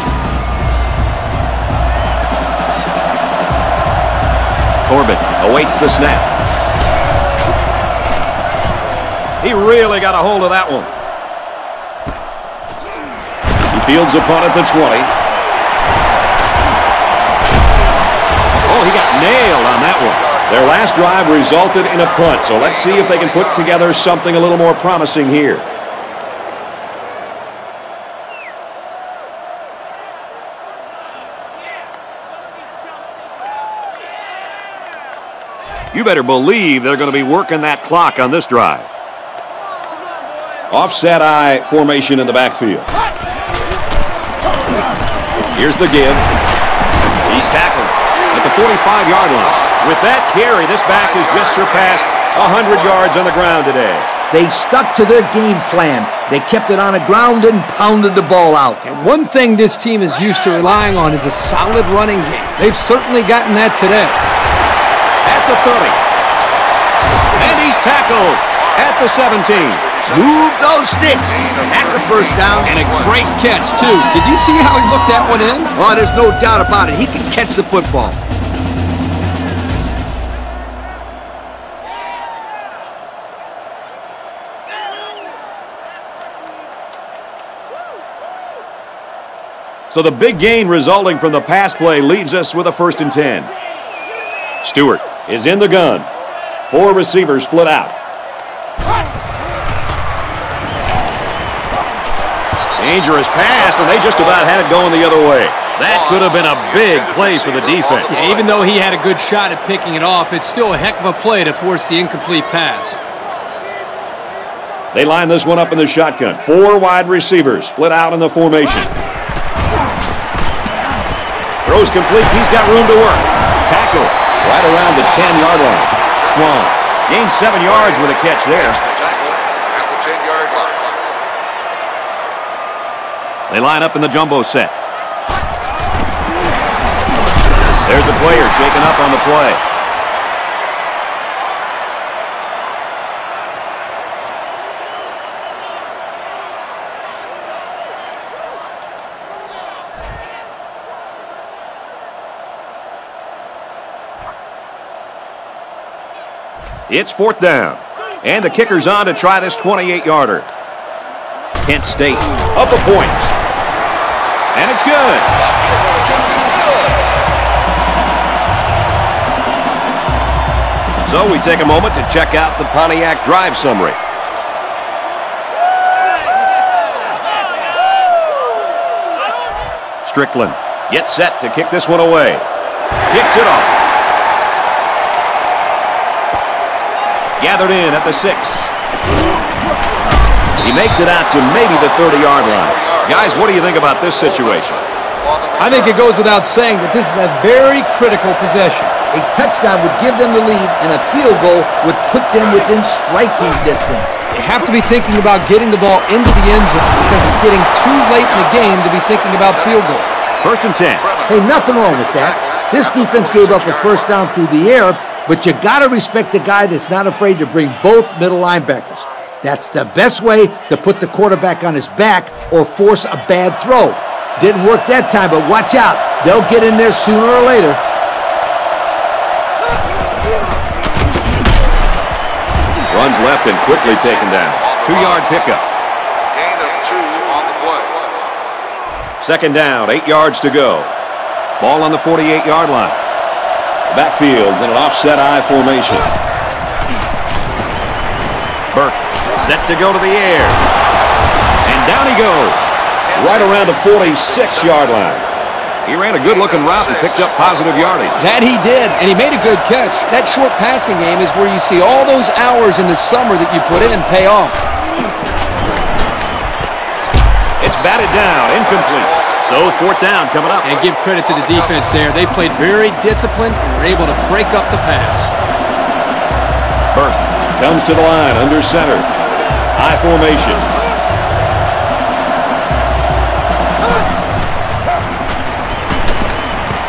Corbin awaits the snap. He really got a hold of that one. He fields upon it the 20. Oh, he got nailed on that one. Their last drive resulted in a punt, so let's see if they can put together something a little more promising here. You better believe they're going to be working that clock on this drive. Offset eye formation in the backfield. Here's the give. He's tackled at the 45-yard line. With that carry, this back has just surpassed 100 yards on the ground today. They stuck to their game plan. They kept it on the ground and pounded the ball out. And one thing this team is used to relying on is a solid running game. They've certainly gotten that today. At the 30. And he's tackled at the 17. Move those sticks. That's a first down. And a great catch, too. Did you see how he looked that one in? Oh, there's no doubt about it. He can catch the football. So the big gain resulting from the pass play leaves us with a 1st and 10. Stewart is in the gun. 4 receivers split out. Dangerous pass, and they just about had it going the other way. That could have been a big play for the defense. Yeah, even though he had a good shot at picking it off, it's still a heck of a play to force the incomplete pass. They line this one up in the shotgun. 4 wide receivers split out in the formation. Throws complete. He's got room to work. Tackle. Right around the 10-yard line. Swan gained 7 yards with a catch there. They line up in the jumbo set. There's a player shaken up on the play. It's 4th down, and the kicker's on to try this 28-yarder. Kent State up a point, and it's good. So we take a moment to check out the Pontiac drive summary. Strickland gets set to kick this one away. Kicks it off. Gathered in at the 6. He makes it out to maybe the 30-yard line. Guys, what do you think about this situation? I think it goes without saying that this is a very critical possession. A touchdown would give them the lead, and a field goal would put them within striking distance. They have to be thinking about getting the ball into the end zone because it's getting too late in the game to be thinking about field goal. 1st and 10. Hey, nothing wrong with that. This defense gave up a 1st down through the air, but you got to respect the guy that's not afraid to bring both middle linebackers. That's the best way to put the quarterback on his back or force a bad throw. Didn't work that time, but watch out. They'll get in there sooner or later. Runs left and quickly taken down. 2-yard pickup. Gain of 2 on the play. 2nd down, 8 yards to go. Ball on the 48-yard line. Backfields in an offset eye formation. Burke set to go to the air. And down he goes. Right around the 46-yard line. He ran a good-looking route and picked up positive yardage. That he did, and he made a good catch. That short passing game is where you see all those hours in the summer that you put in pay off. It's batted down, incomplete. So 4th down coming up. And give credit to the defense there. They played very disciplined and were able to break up the pass. Burke comes to the line under center. High formation.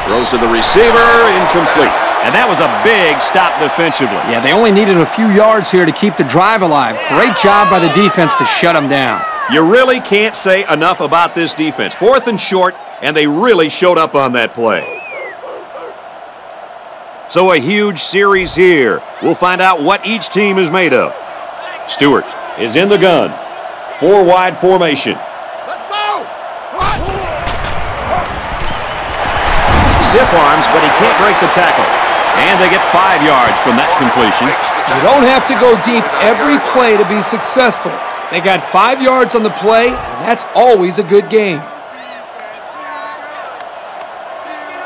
Throws to the receiver. Incomplete. And that was a big stop defensively. Yeah, they only needed a few yards here to keep the drive alive. Great job by the defense to shut them down. You really can't say enough about this defense. 4th and short, and they really showed up on that play. So a huge series here. We'll find out what each team is made of. Stewart is in the gun. Four wide formation. Let's go! Stiff arms, but he can't break the tackle. And they get 5 yards from that completion. You don't have to go deep every play to be successful. They got 5 yards on the play, and that's always a good game.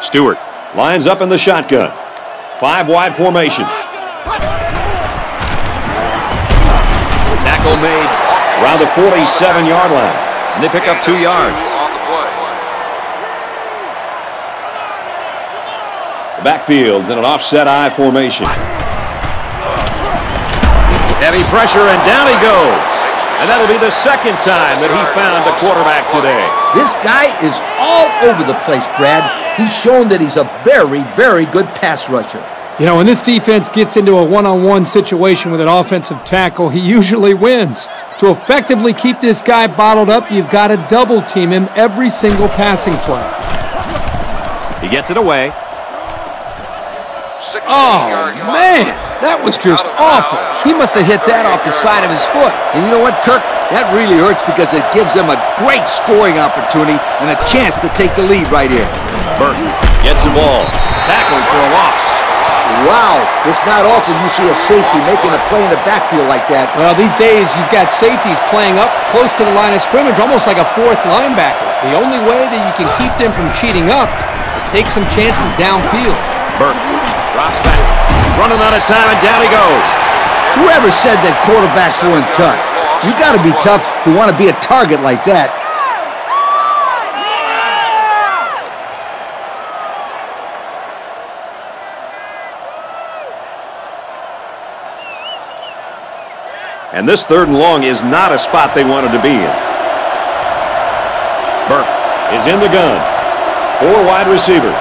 Stewart lines up in the shotgun. Five wide formation. Tackle made around the 47-yard line. And they pick up 2 yards. The backfield's in an offset I formation. Heavy pressure, and down he goes. And that'll be the second time that he found the quarterback today. This guy is all over the place, Brad. He's shown that he's a very, very good pass rusher. You know, when this defense gets into a one-on-one situation with an offensive tackle, he usually wins. To effectively keep this guy bottled up, you've got to double-team him every single passing play. He gets it away. Oh, man, that was just awful. He must have hit that off the side of his foot. And you know what, Kirk? That really hurts because it gives them a great scoring opportunity and a chance to take the lead right here. Burton gets the ball. Tackled for a loss. Wow, it's not often you see a safety making a play in the backfield like that. Well, these days you've got safeties playing up close to the line of scrimmage, almost like a fourth linebacker. The only way that you can keep them from cheating up is to take some chances downfield. Burton drops back, running out of time, and down he goes. Whoever said that quarterbacks weren't tough? You got to be tough to want to be a target like that. And this third and long is not a spot they wanted to be in. Burke is in the gun. Four wide receivers.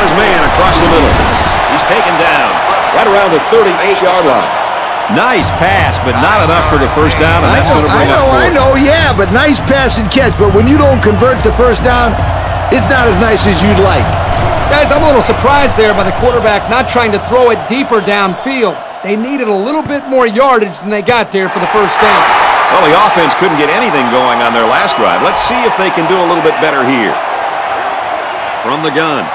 His man across the middle. He's taken down right around the 38-yard line. Nice pass, but not enough for the first down, and that's going to bring up four. Yeah, but nice pass and catch, but when you don't convert the first down, it's not as nice as you'd like. Guys, I'm a little surprised there by the quarterback not trying to throw it deeper downfield. They needed a little bit more yardage than they got there for the first down. Well, the offense couldn't get anything going on their last drive. Let's see if they can do a little bit better here. From the gun.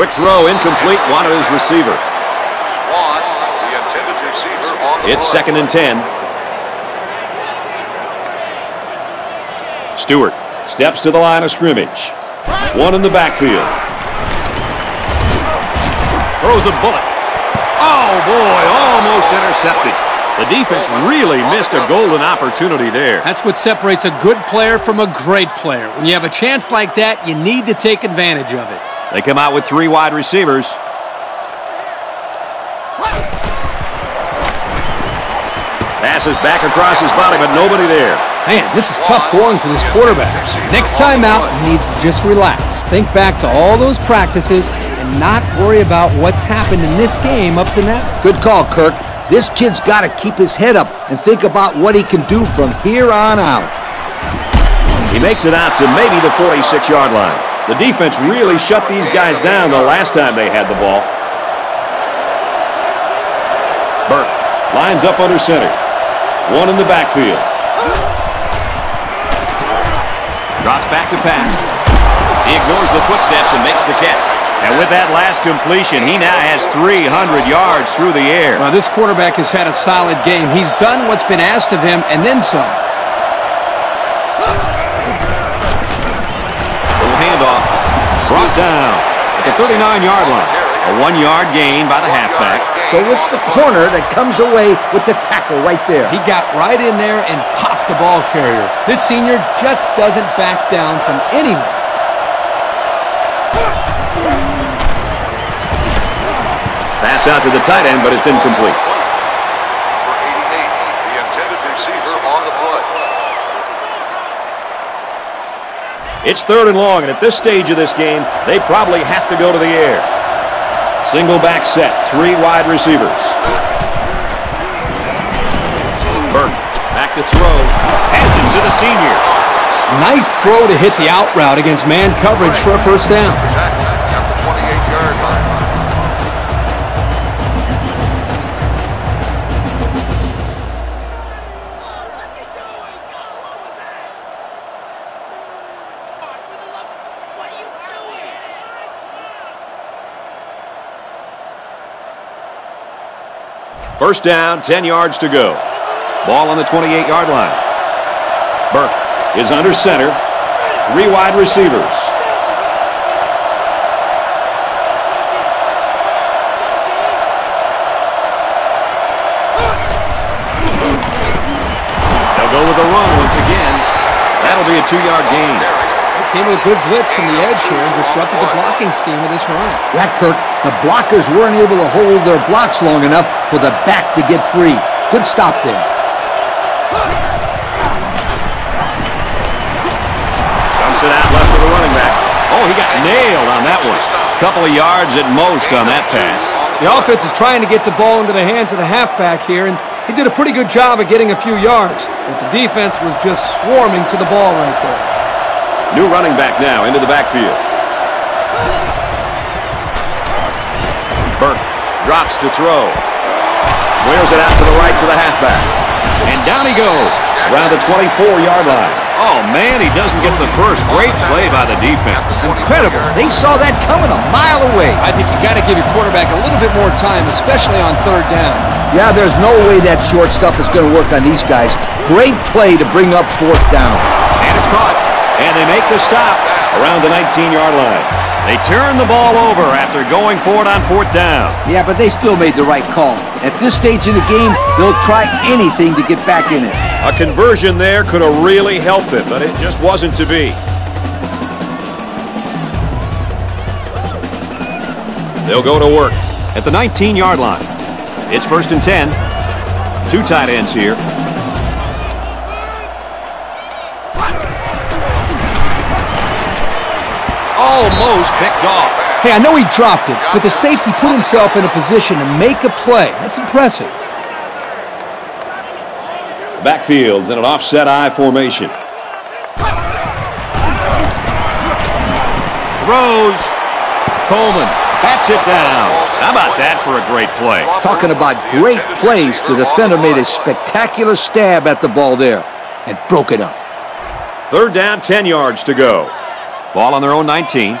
Quick throw, incomplete, one of his receiver. Swan, the intended receiver on the it's board. Second and 10. Stewart steps to the line of scrimmage. One in the backfield. Throws a bullet. Oh, boy, almost intercepted. The defense really missed a golden opportunity there. That's what separates a good player from a great player. When you have a chance like that, you need to take advantage of it. They come out with three wide receivers. Passes back across his body, but nobody there. Man, this is tough going for this quarterback. Next time out, he needs to just relax. Think back to all those practices and not worry about what's happened in this game up to now. Good call, Kirk. This kid's got to keep his head up and think about what he can do from here on out. He makes it out to maybe the 46-yard line. The defense really shut these guys down the last time they had the ball. Burke lines up under center. One in the backfield. Drops back to pass. He ignores the footsteps and makes the catch. And with that last completion, he now has 300 yards through the air. Well, this quarterback has had a solid game. He's done what's been asked of him and then some. Brought down at the 39-yard line. A 1-yard gain by the halfback. So it's the corner that comes away with the tackle right there. He got right in there and popped the ball carrier. This senior just doesn't back down from anyone. Pass out to the tight end, but it's incomplete. For 88, the intended receiver on the play. It's third and long, and at this stage of this game, they probably have to go to the air. Single back set, three wide receivers. Burton back to throw. Passes to the senior. Nice throw to hit the out route against man coverage for a first down. First down, 10 yards to go. Ball on the 28-yard line. Burke is under center. Three wide receivers. They'll go with a run once again. That'll be a 2-yard gain. Came with a good blitz from the edge here and disrupted the blocking scheme of this run. Yeah, Kirk, the blockers weren't able to hold their blocks long enough for the back to get free. Good stop there. Dumps it out left of the running back. Oh, he got nailed on that one. A couple of yards at most on that pass. The offense is trying to get the ball into the hands of the halfback here, and he did a pretty good job of getting a few yards, but the defense was just swarming to the ball right there. New running back now into the backfield. Burke drops to throw. Wears it out to the right to the halfback. And down he goes around the 24-yard line. Oh, man, he doesn't get the first. Great play by the defense. Incredible. They saw that coming a mile away. I think you got to give your quarterback a little bit more time, especially on third down. Yeah, there's no way that short stuff is going to work on these guys. Great play to bring up fourth down. And it's caught. And they make the stop around the 19-yard line. They turn the ball over after going for it on fourth down. Yeah, but they still made the right call. At this stage in the game, they'll try anything to get back in it. A conversion there could have really helped them, but it just wasn't to be. They'll go to work at the 19-yard line. It's 1st and 10. Two tight ends here. Almost picked off. Hey, I know he dropped it, but the safety put himself in a position to make a play. That's impressive. Backfield's in an offset I formation. Throws. Coleman bats it down. How about that for a great play? Talking about great plays, the defender made a spectacular stab at the ball there and broke it up. Third down, 10 yards to go. Ball on their own 19.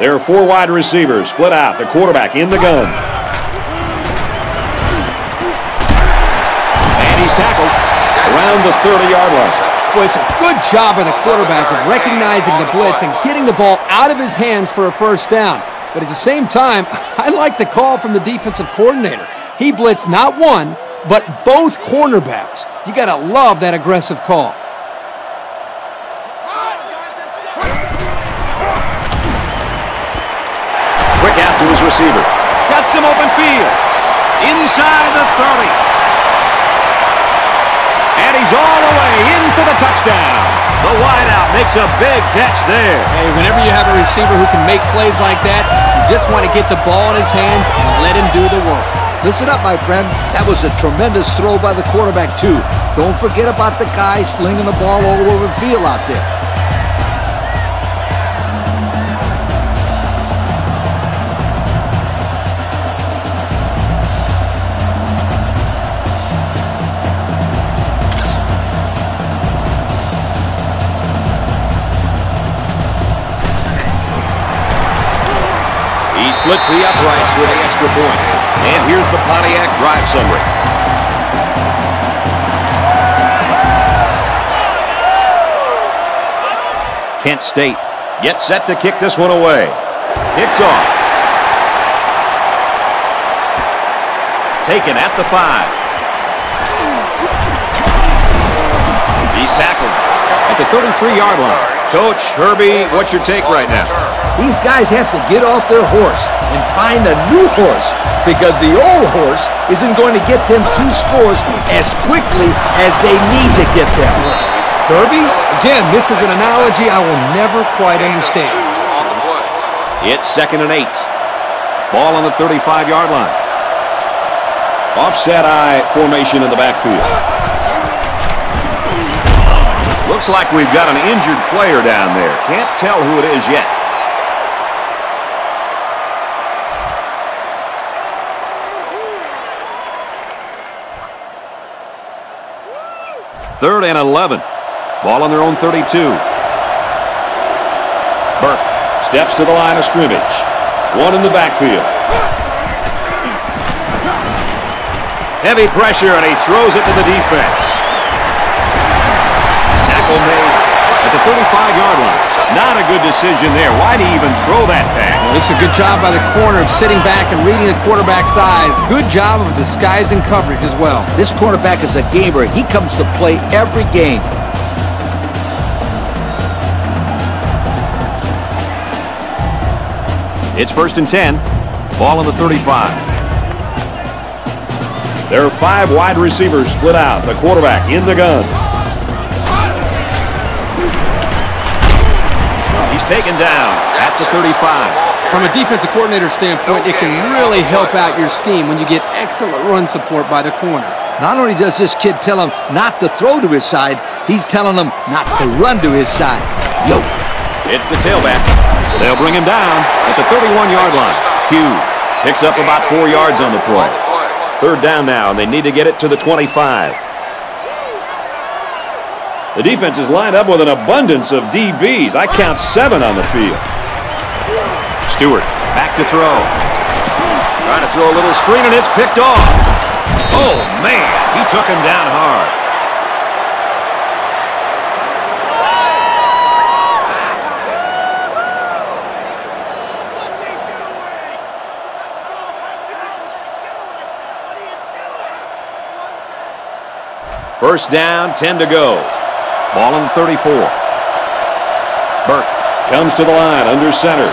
There are four wide receivers split out. The quarterback in the gun. And he's tackled around the 30-yard line. Well, it's a good job by the quarterback of recognizing the blitz and getting the ball out of his hands for a first down. But at the same time, I like the call from the defensive coordinator. He blitzed not one, but both cornerbacks. You got to love that aggressive call. Receiver. Cuts him open field. Inside the 30. And he's all the way in for the touchdown. The wideout makes a big catch there. Hey, whenever you have a receiver who can make plays like that, you just want to get the ball in his hands and let him do the work. Listen up, my friend. That was a tremendous throw by the quarterback, too. Don't forget about the guy slinging the ball all over the field out there. Splits the uprights with an extra point. And here's the Pontiac drive summary. Kent State gets set to kick this one away. Kicks off. Taken at the 5. He's tackled at the 33-yard line. Coach Herbie, what's your take right now? These guys have to get off their horse and find a new horse, because the old horse isn't going to get them 2 scores as quickly as they need to get them. Kirby, again, this is an analogy I will never quite understand. It's 2nd and 8. Ball on the 35-yard line. Offset eye formation in the backfield. Looks like we've got an injured player down there. Can't tell who it is yet. Third and 11. Ball on their own 32. Burke steps to the line of scrimmage. One in the backfield. Heavy pressure, and he throws it to the defense. Tackle made at the 35-yard line. Not a good decision there. Why'd he even throw that back? Well, it's a good job by the corner of sitting back and reading the quarterback's eyes. Good job of disguising coverage as well. This quarterback is a gamer. He comes to play every game. It's first and 10. Ball on the 35. There are 5 wide receivers split out. The quarterback in the gun. He's taken down at the 35. From a defensive coordinator's standpoint, it can really help out your scheme when you get excellent run support by the corner. Not only does this kid tell him not to throw to his side, he's telling him not to run to his side. Yo. It's the tailback. They'll bring him down at the 31-yard line. Hughes picks up about 4 yards on the play. Third down now, and they need to get it to the 25. The defense is lined up with an abundance of DBs. I count 7 on the field. Stewart back to throw. Trying to throw a little screen, and it's picked off. Oh, man, he took him down hard. First down, 10 to go. Ball on the 34. Burke comes to the line under center.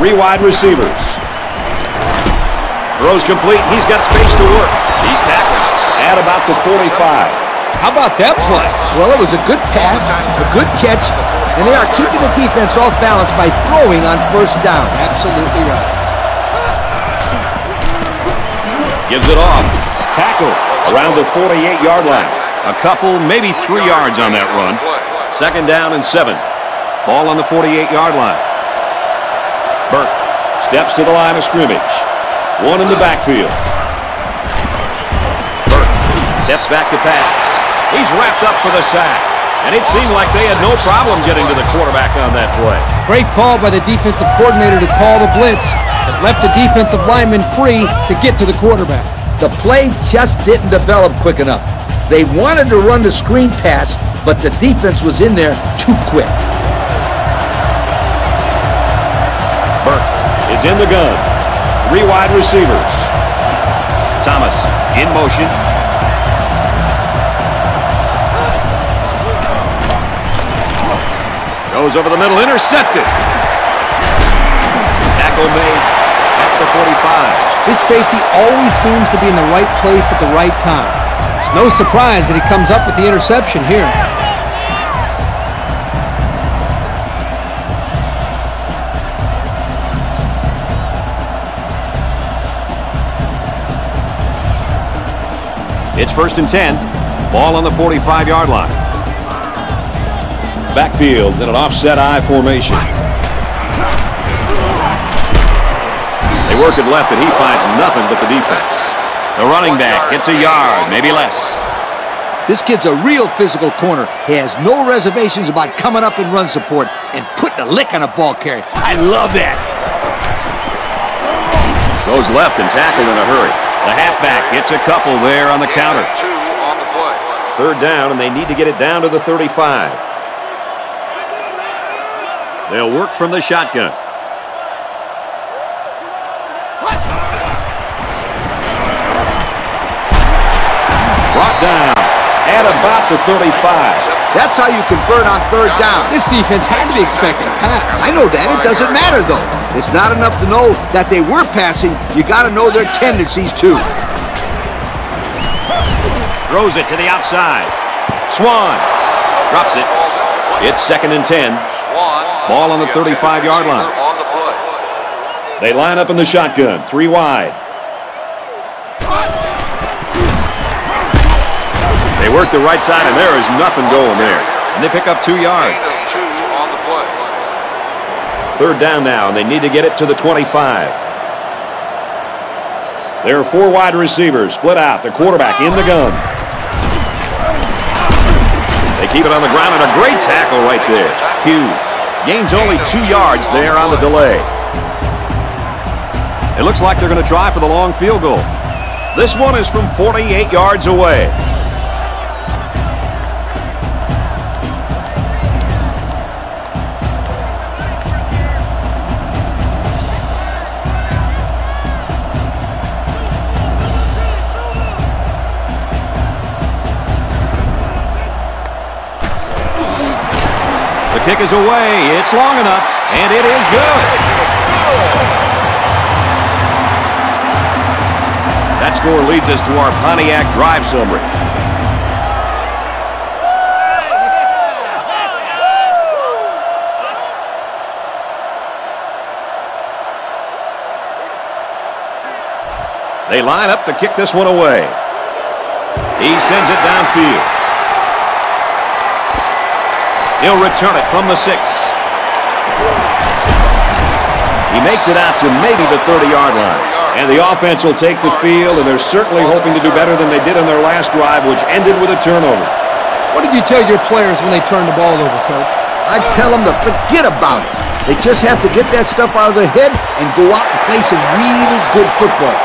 3 wide receivers. Throws complete. He's got space to work. He's tackled at about the 45. How about that play? Well, it was a good pass, a good catch, and they are keeping the defense off balance by throwing on first down. Absolutely right. Gives it off. Tackle. Around the 48-yard line. A couple, maybe 3 yards on that run. Second down and 7. Ball on the 48-yard line. Burke steps to the line of scrimmage. One in the backfield. Burke steps back to pass. He's wrapped up for the sack. And it seemed like they had no problem getting to the quarterback on that play. Great call by the defensive coordinator to call the blitz. It left the defensive lineman free to get to the quarterback. The play just didn't develop quick enough. They wanted to run the screen pass, but the defense was in there too quick. Burke is in the gun. 3 wide receivers. Thomas in motion. Goes over the middle, intercepted. Tackle made at the 45. This safety always seems to be in the right place at the right time. It's no surprise that he comes up with the interception here. It's first and 10. Ball on the 45-yard line. Backfield's in an offset eye formation. They work it left, and he finds nothing but the defense. The running back gets a yard, maybe less. This kid's a real physical corner. He has no reservations about coming up in run support and putting a lick on a ball carrier. I love that. Goes left and tackled in a hurry. The halfback gets a couple there on the counter. Third down, and they need to get it down to the 35. They'll work from the shotgun. About the 35. That's how you convert on third down. This defense had to be expecting a pass. I know that. It doesn't matter, though. It's not enough to know that they were passing. You got to know their tendencies, too. Throws it to the outside. Swan drops it. It's second and 10. Ball on the 35-yard line. They line up in the shotgun. 3 wide. They work the right side, and there is nothing going there. And they pick up 2 yards. Third down now, and they need to get it to the 25. There are four wide receivers split out. The quarterback in the gun. They keep it on the ground, and a great tackle right there. Hughes gains only 2 yards there on the delay. It looks like they're going to try for the long field goal. This one is from 48 yards away. Kick is away. It's long enough, and it is good. That score leads us to our Pontiac drive summary. They line up to kick this one away. He sends it downfield. He'll return it from the 6. He makes it out to maybe the 30-yard line. And the offense will take the field, and they're certainly hoping to do better than they did on their last drive, which ended with a turnover. What did you tell your players when they turned the ball over, Coach? I tell them to forget about it. They just have to get that stuff out of their head and go out and play some really good football.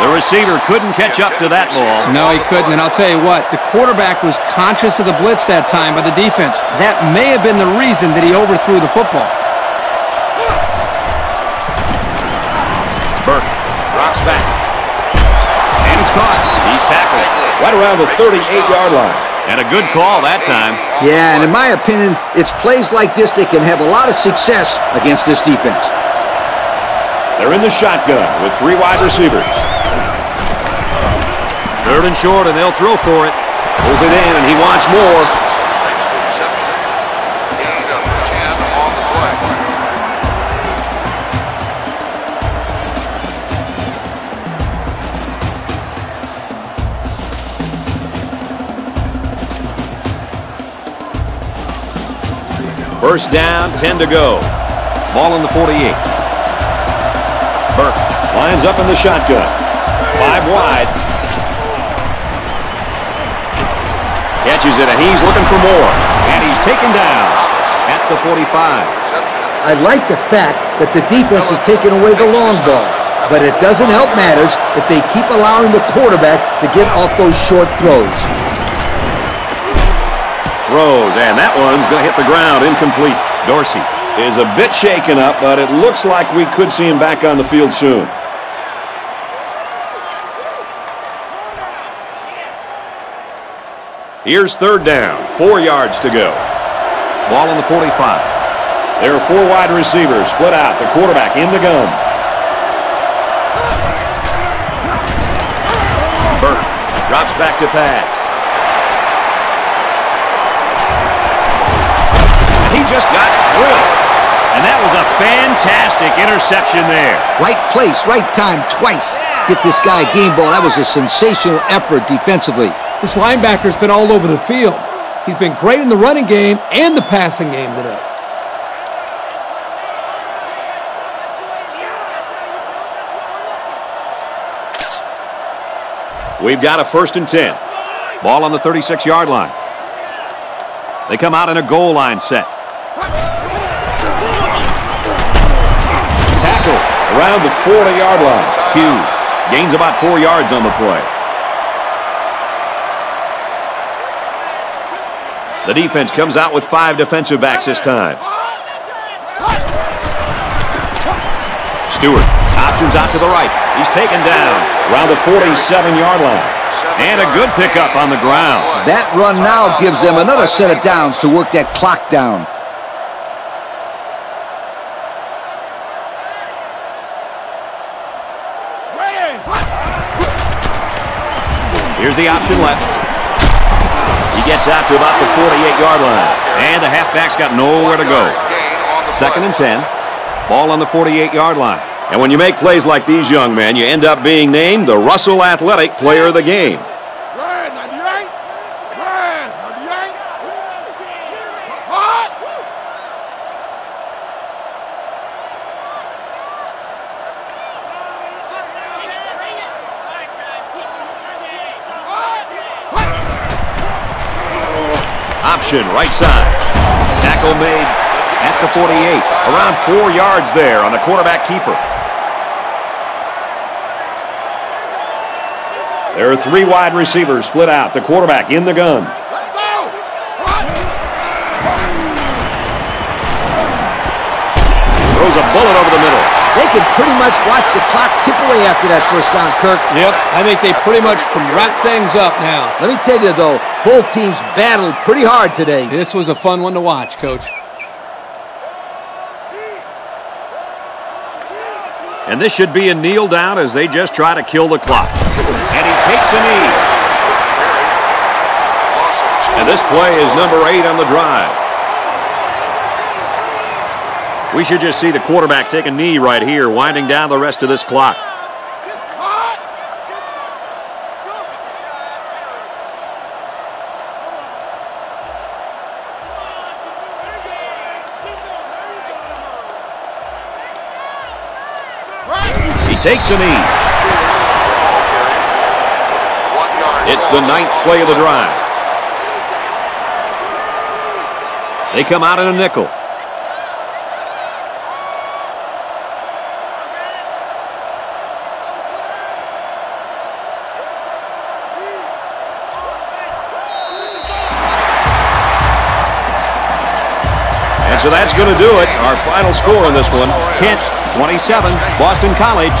The receiver couldn't catch up to that ball. No, he couldn't, and I'll tell you what, the quarterback was conscious of the blitz that time by the defense. That may have been the reason that he overthrew the football. Burke drops back, and it's caught. He's tackled right around the 38-yard line. And a good call that time. Yeah, and in my opinion, it's plays like this that can have a lot of success against this defense. They're in the shotgun with three wide receivers. Third and short, and they'll throw for it. Pulls it in, and he wants more. First down, 10 to go. Ball in the 48. Burke lines up in the shotgun. 5 wide. Catches it, and he's looking for more. And he's taken down at the 45. I like the fact that the defense is taking away the long ball, but it doesn't help matters if they keep allowing the quarterback to get off those short throws. Throws, and that one's going to hit the ground, incomplete. Dorsey is a bit shaken up, but it looks like we could see him back on the field soon. Here's third down, 4 yards to go. Ball on the 45. There are four wide receivers split out. The quarterback in the gun. Burke drops back to pass. He just got drilled. And that was a fantastic interception there. Right place, right time, twice. Get this guy a game ball. That was a sensational effort defensively. This linebacker's been all over the field. He's been great in the running game and the passing game today. We've got a 1st and 10. Ball on the 36-yard line. They come out in a goal line set. Tackle around the 40-yard line. Hughes gains about 4 yards on the play. The defense comes out with 5 defensive backs this time. Stewart options out to the right. He's taken down around the 47-yard line. And a good pickup on the ground. That run now gives them another set of downs to work that clock down. Here's the option left. He gets out to about the 48-yard line. And the halfback's got nowhere to go. 2nd and 10. Ball on the 48-yard line. And when you make plays like these, young men, you end up being named the Russell Athletic Player of the Game. option right side. Tackle made at the 48. Around 4 yards there on the quarterback keeper. There are three wide receivers split out. The quarterback in the gun. Let's go! Throws a bullet over the middle. They can pretty much watch the clock tip away after that first down, Kirk. Yep, I think they pretty much can wrap things up now. Let me tell you, though, both teams battled pretty hard today. This was a fun one to watch, Coach. And this should be a kneel down as they just try to kill the clock. And he takes a knee. And this play is number 8 on the drive. We should just see the quarterback take a knee right here, winding down the rest of this clock. Takes a knee. It's the 9th play of the drive. They come out in a nickel. And so that's going to do it. Our final score on this one, Kent 27, Boston College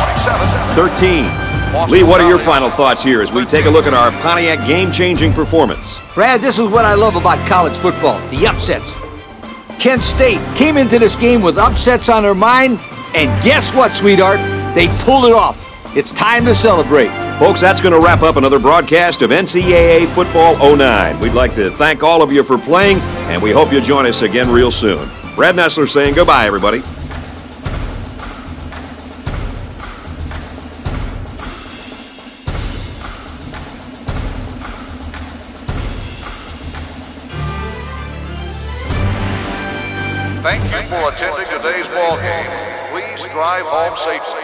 13. Lee, what are your final thoughts here as we take a look at our Pontiac game-changing performance? Brad, this is what I love about college football, the upsets. Kent State came into this game with upsets on their mind, and guess what, sweetheart? They pulled it off. It's time to celebrate. Folks, that's going to wrap up another broadcast of NCAA Football 09. We'd like to thank all of you for playing, and we hope you'll join us again real soon. Brad Nessler saying goodbye, everybody. Thank you for attending today's ball game. Please drive home safely.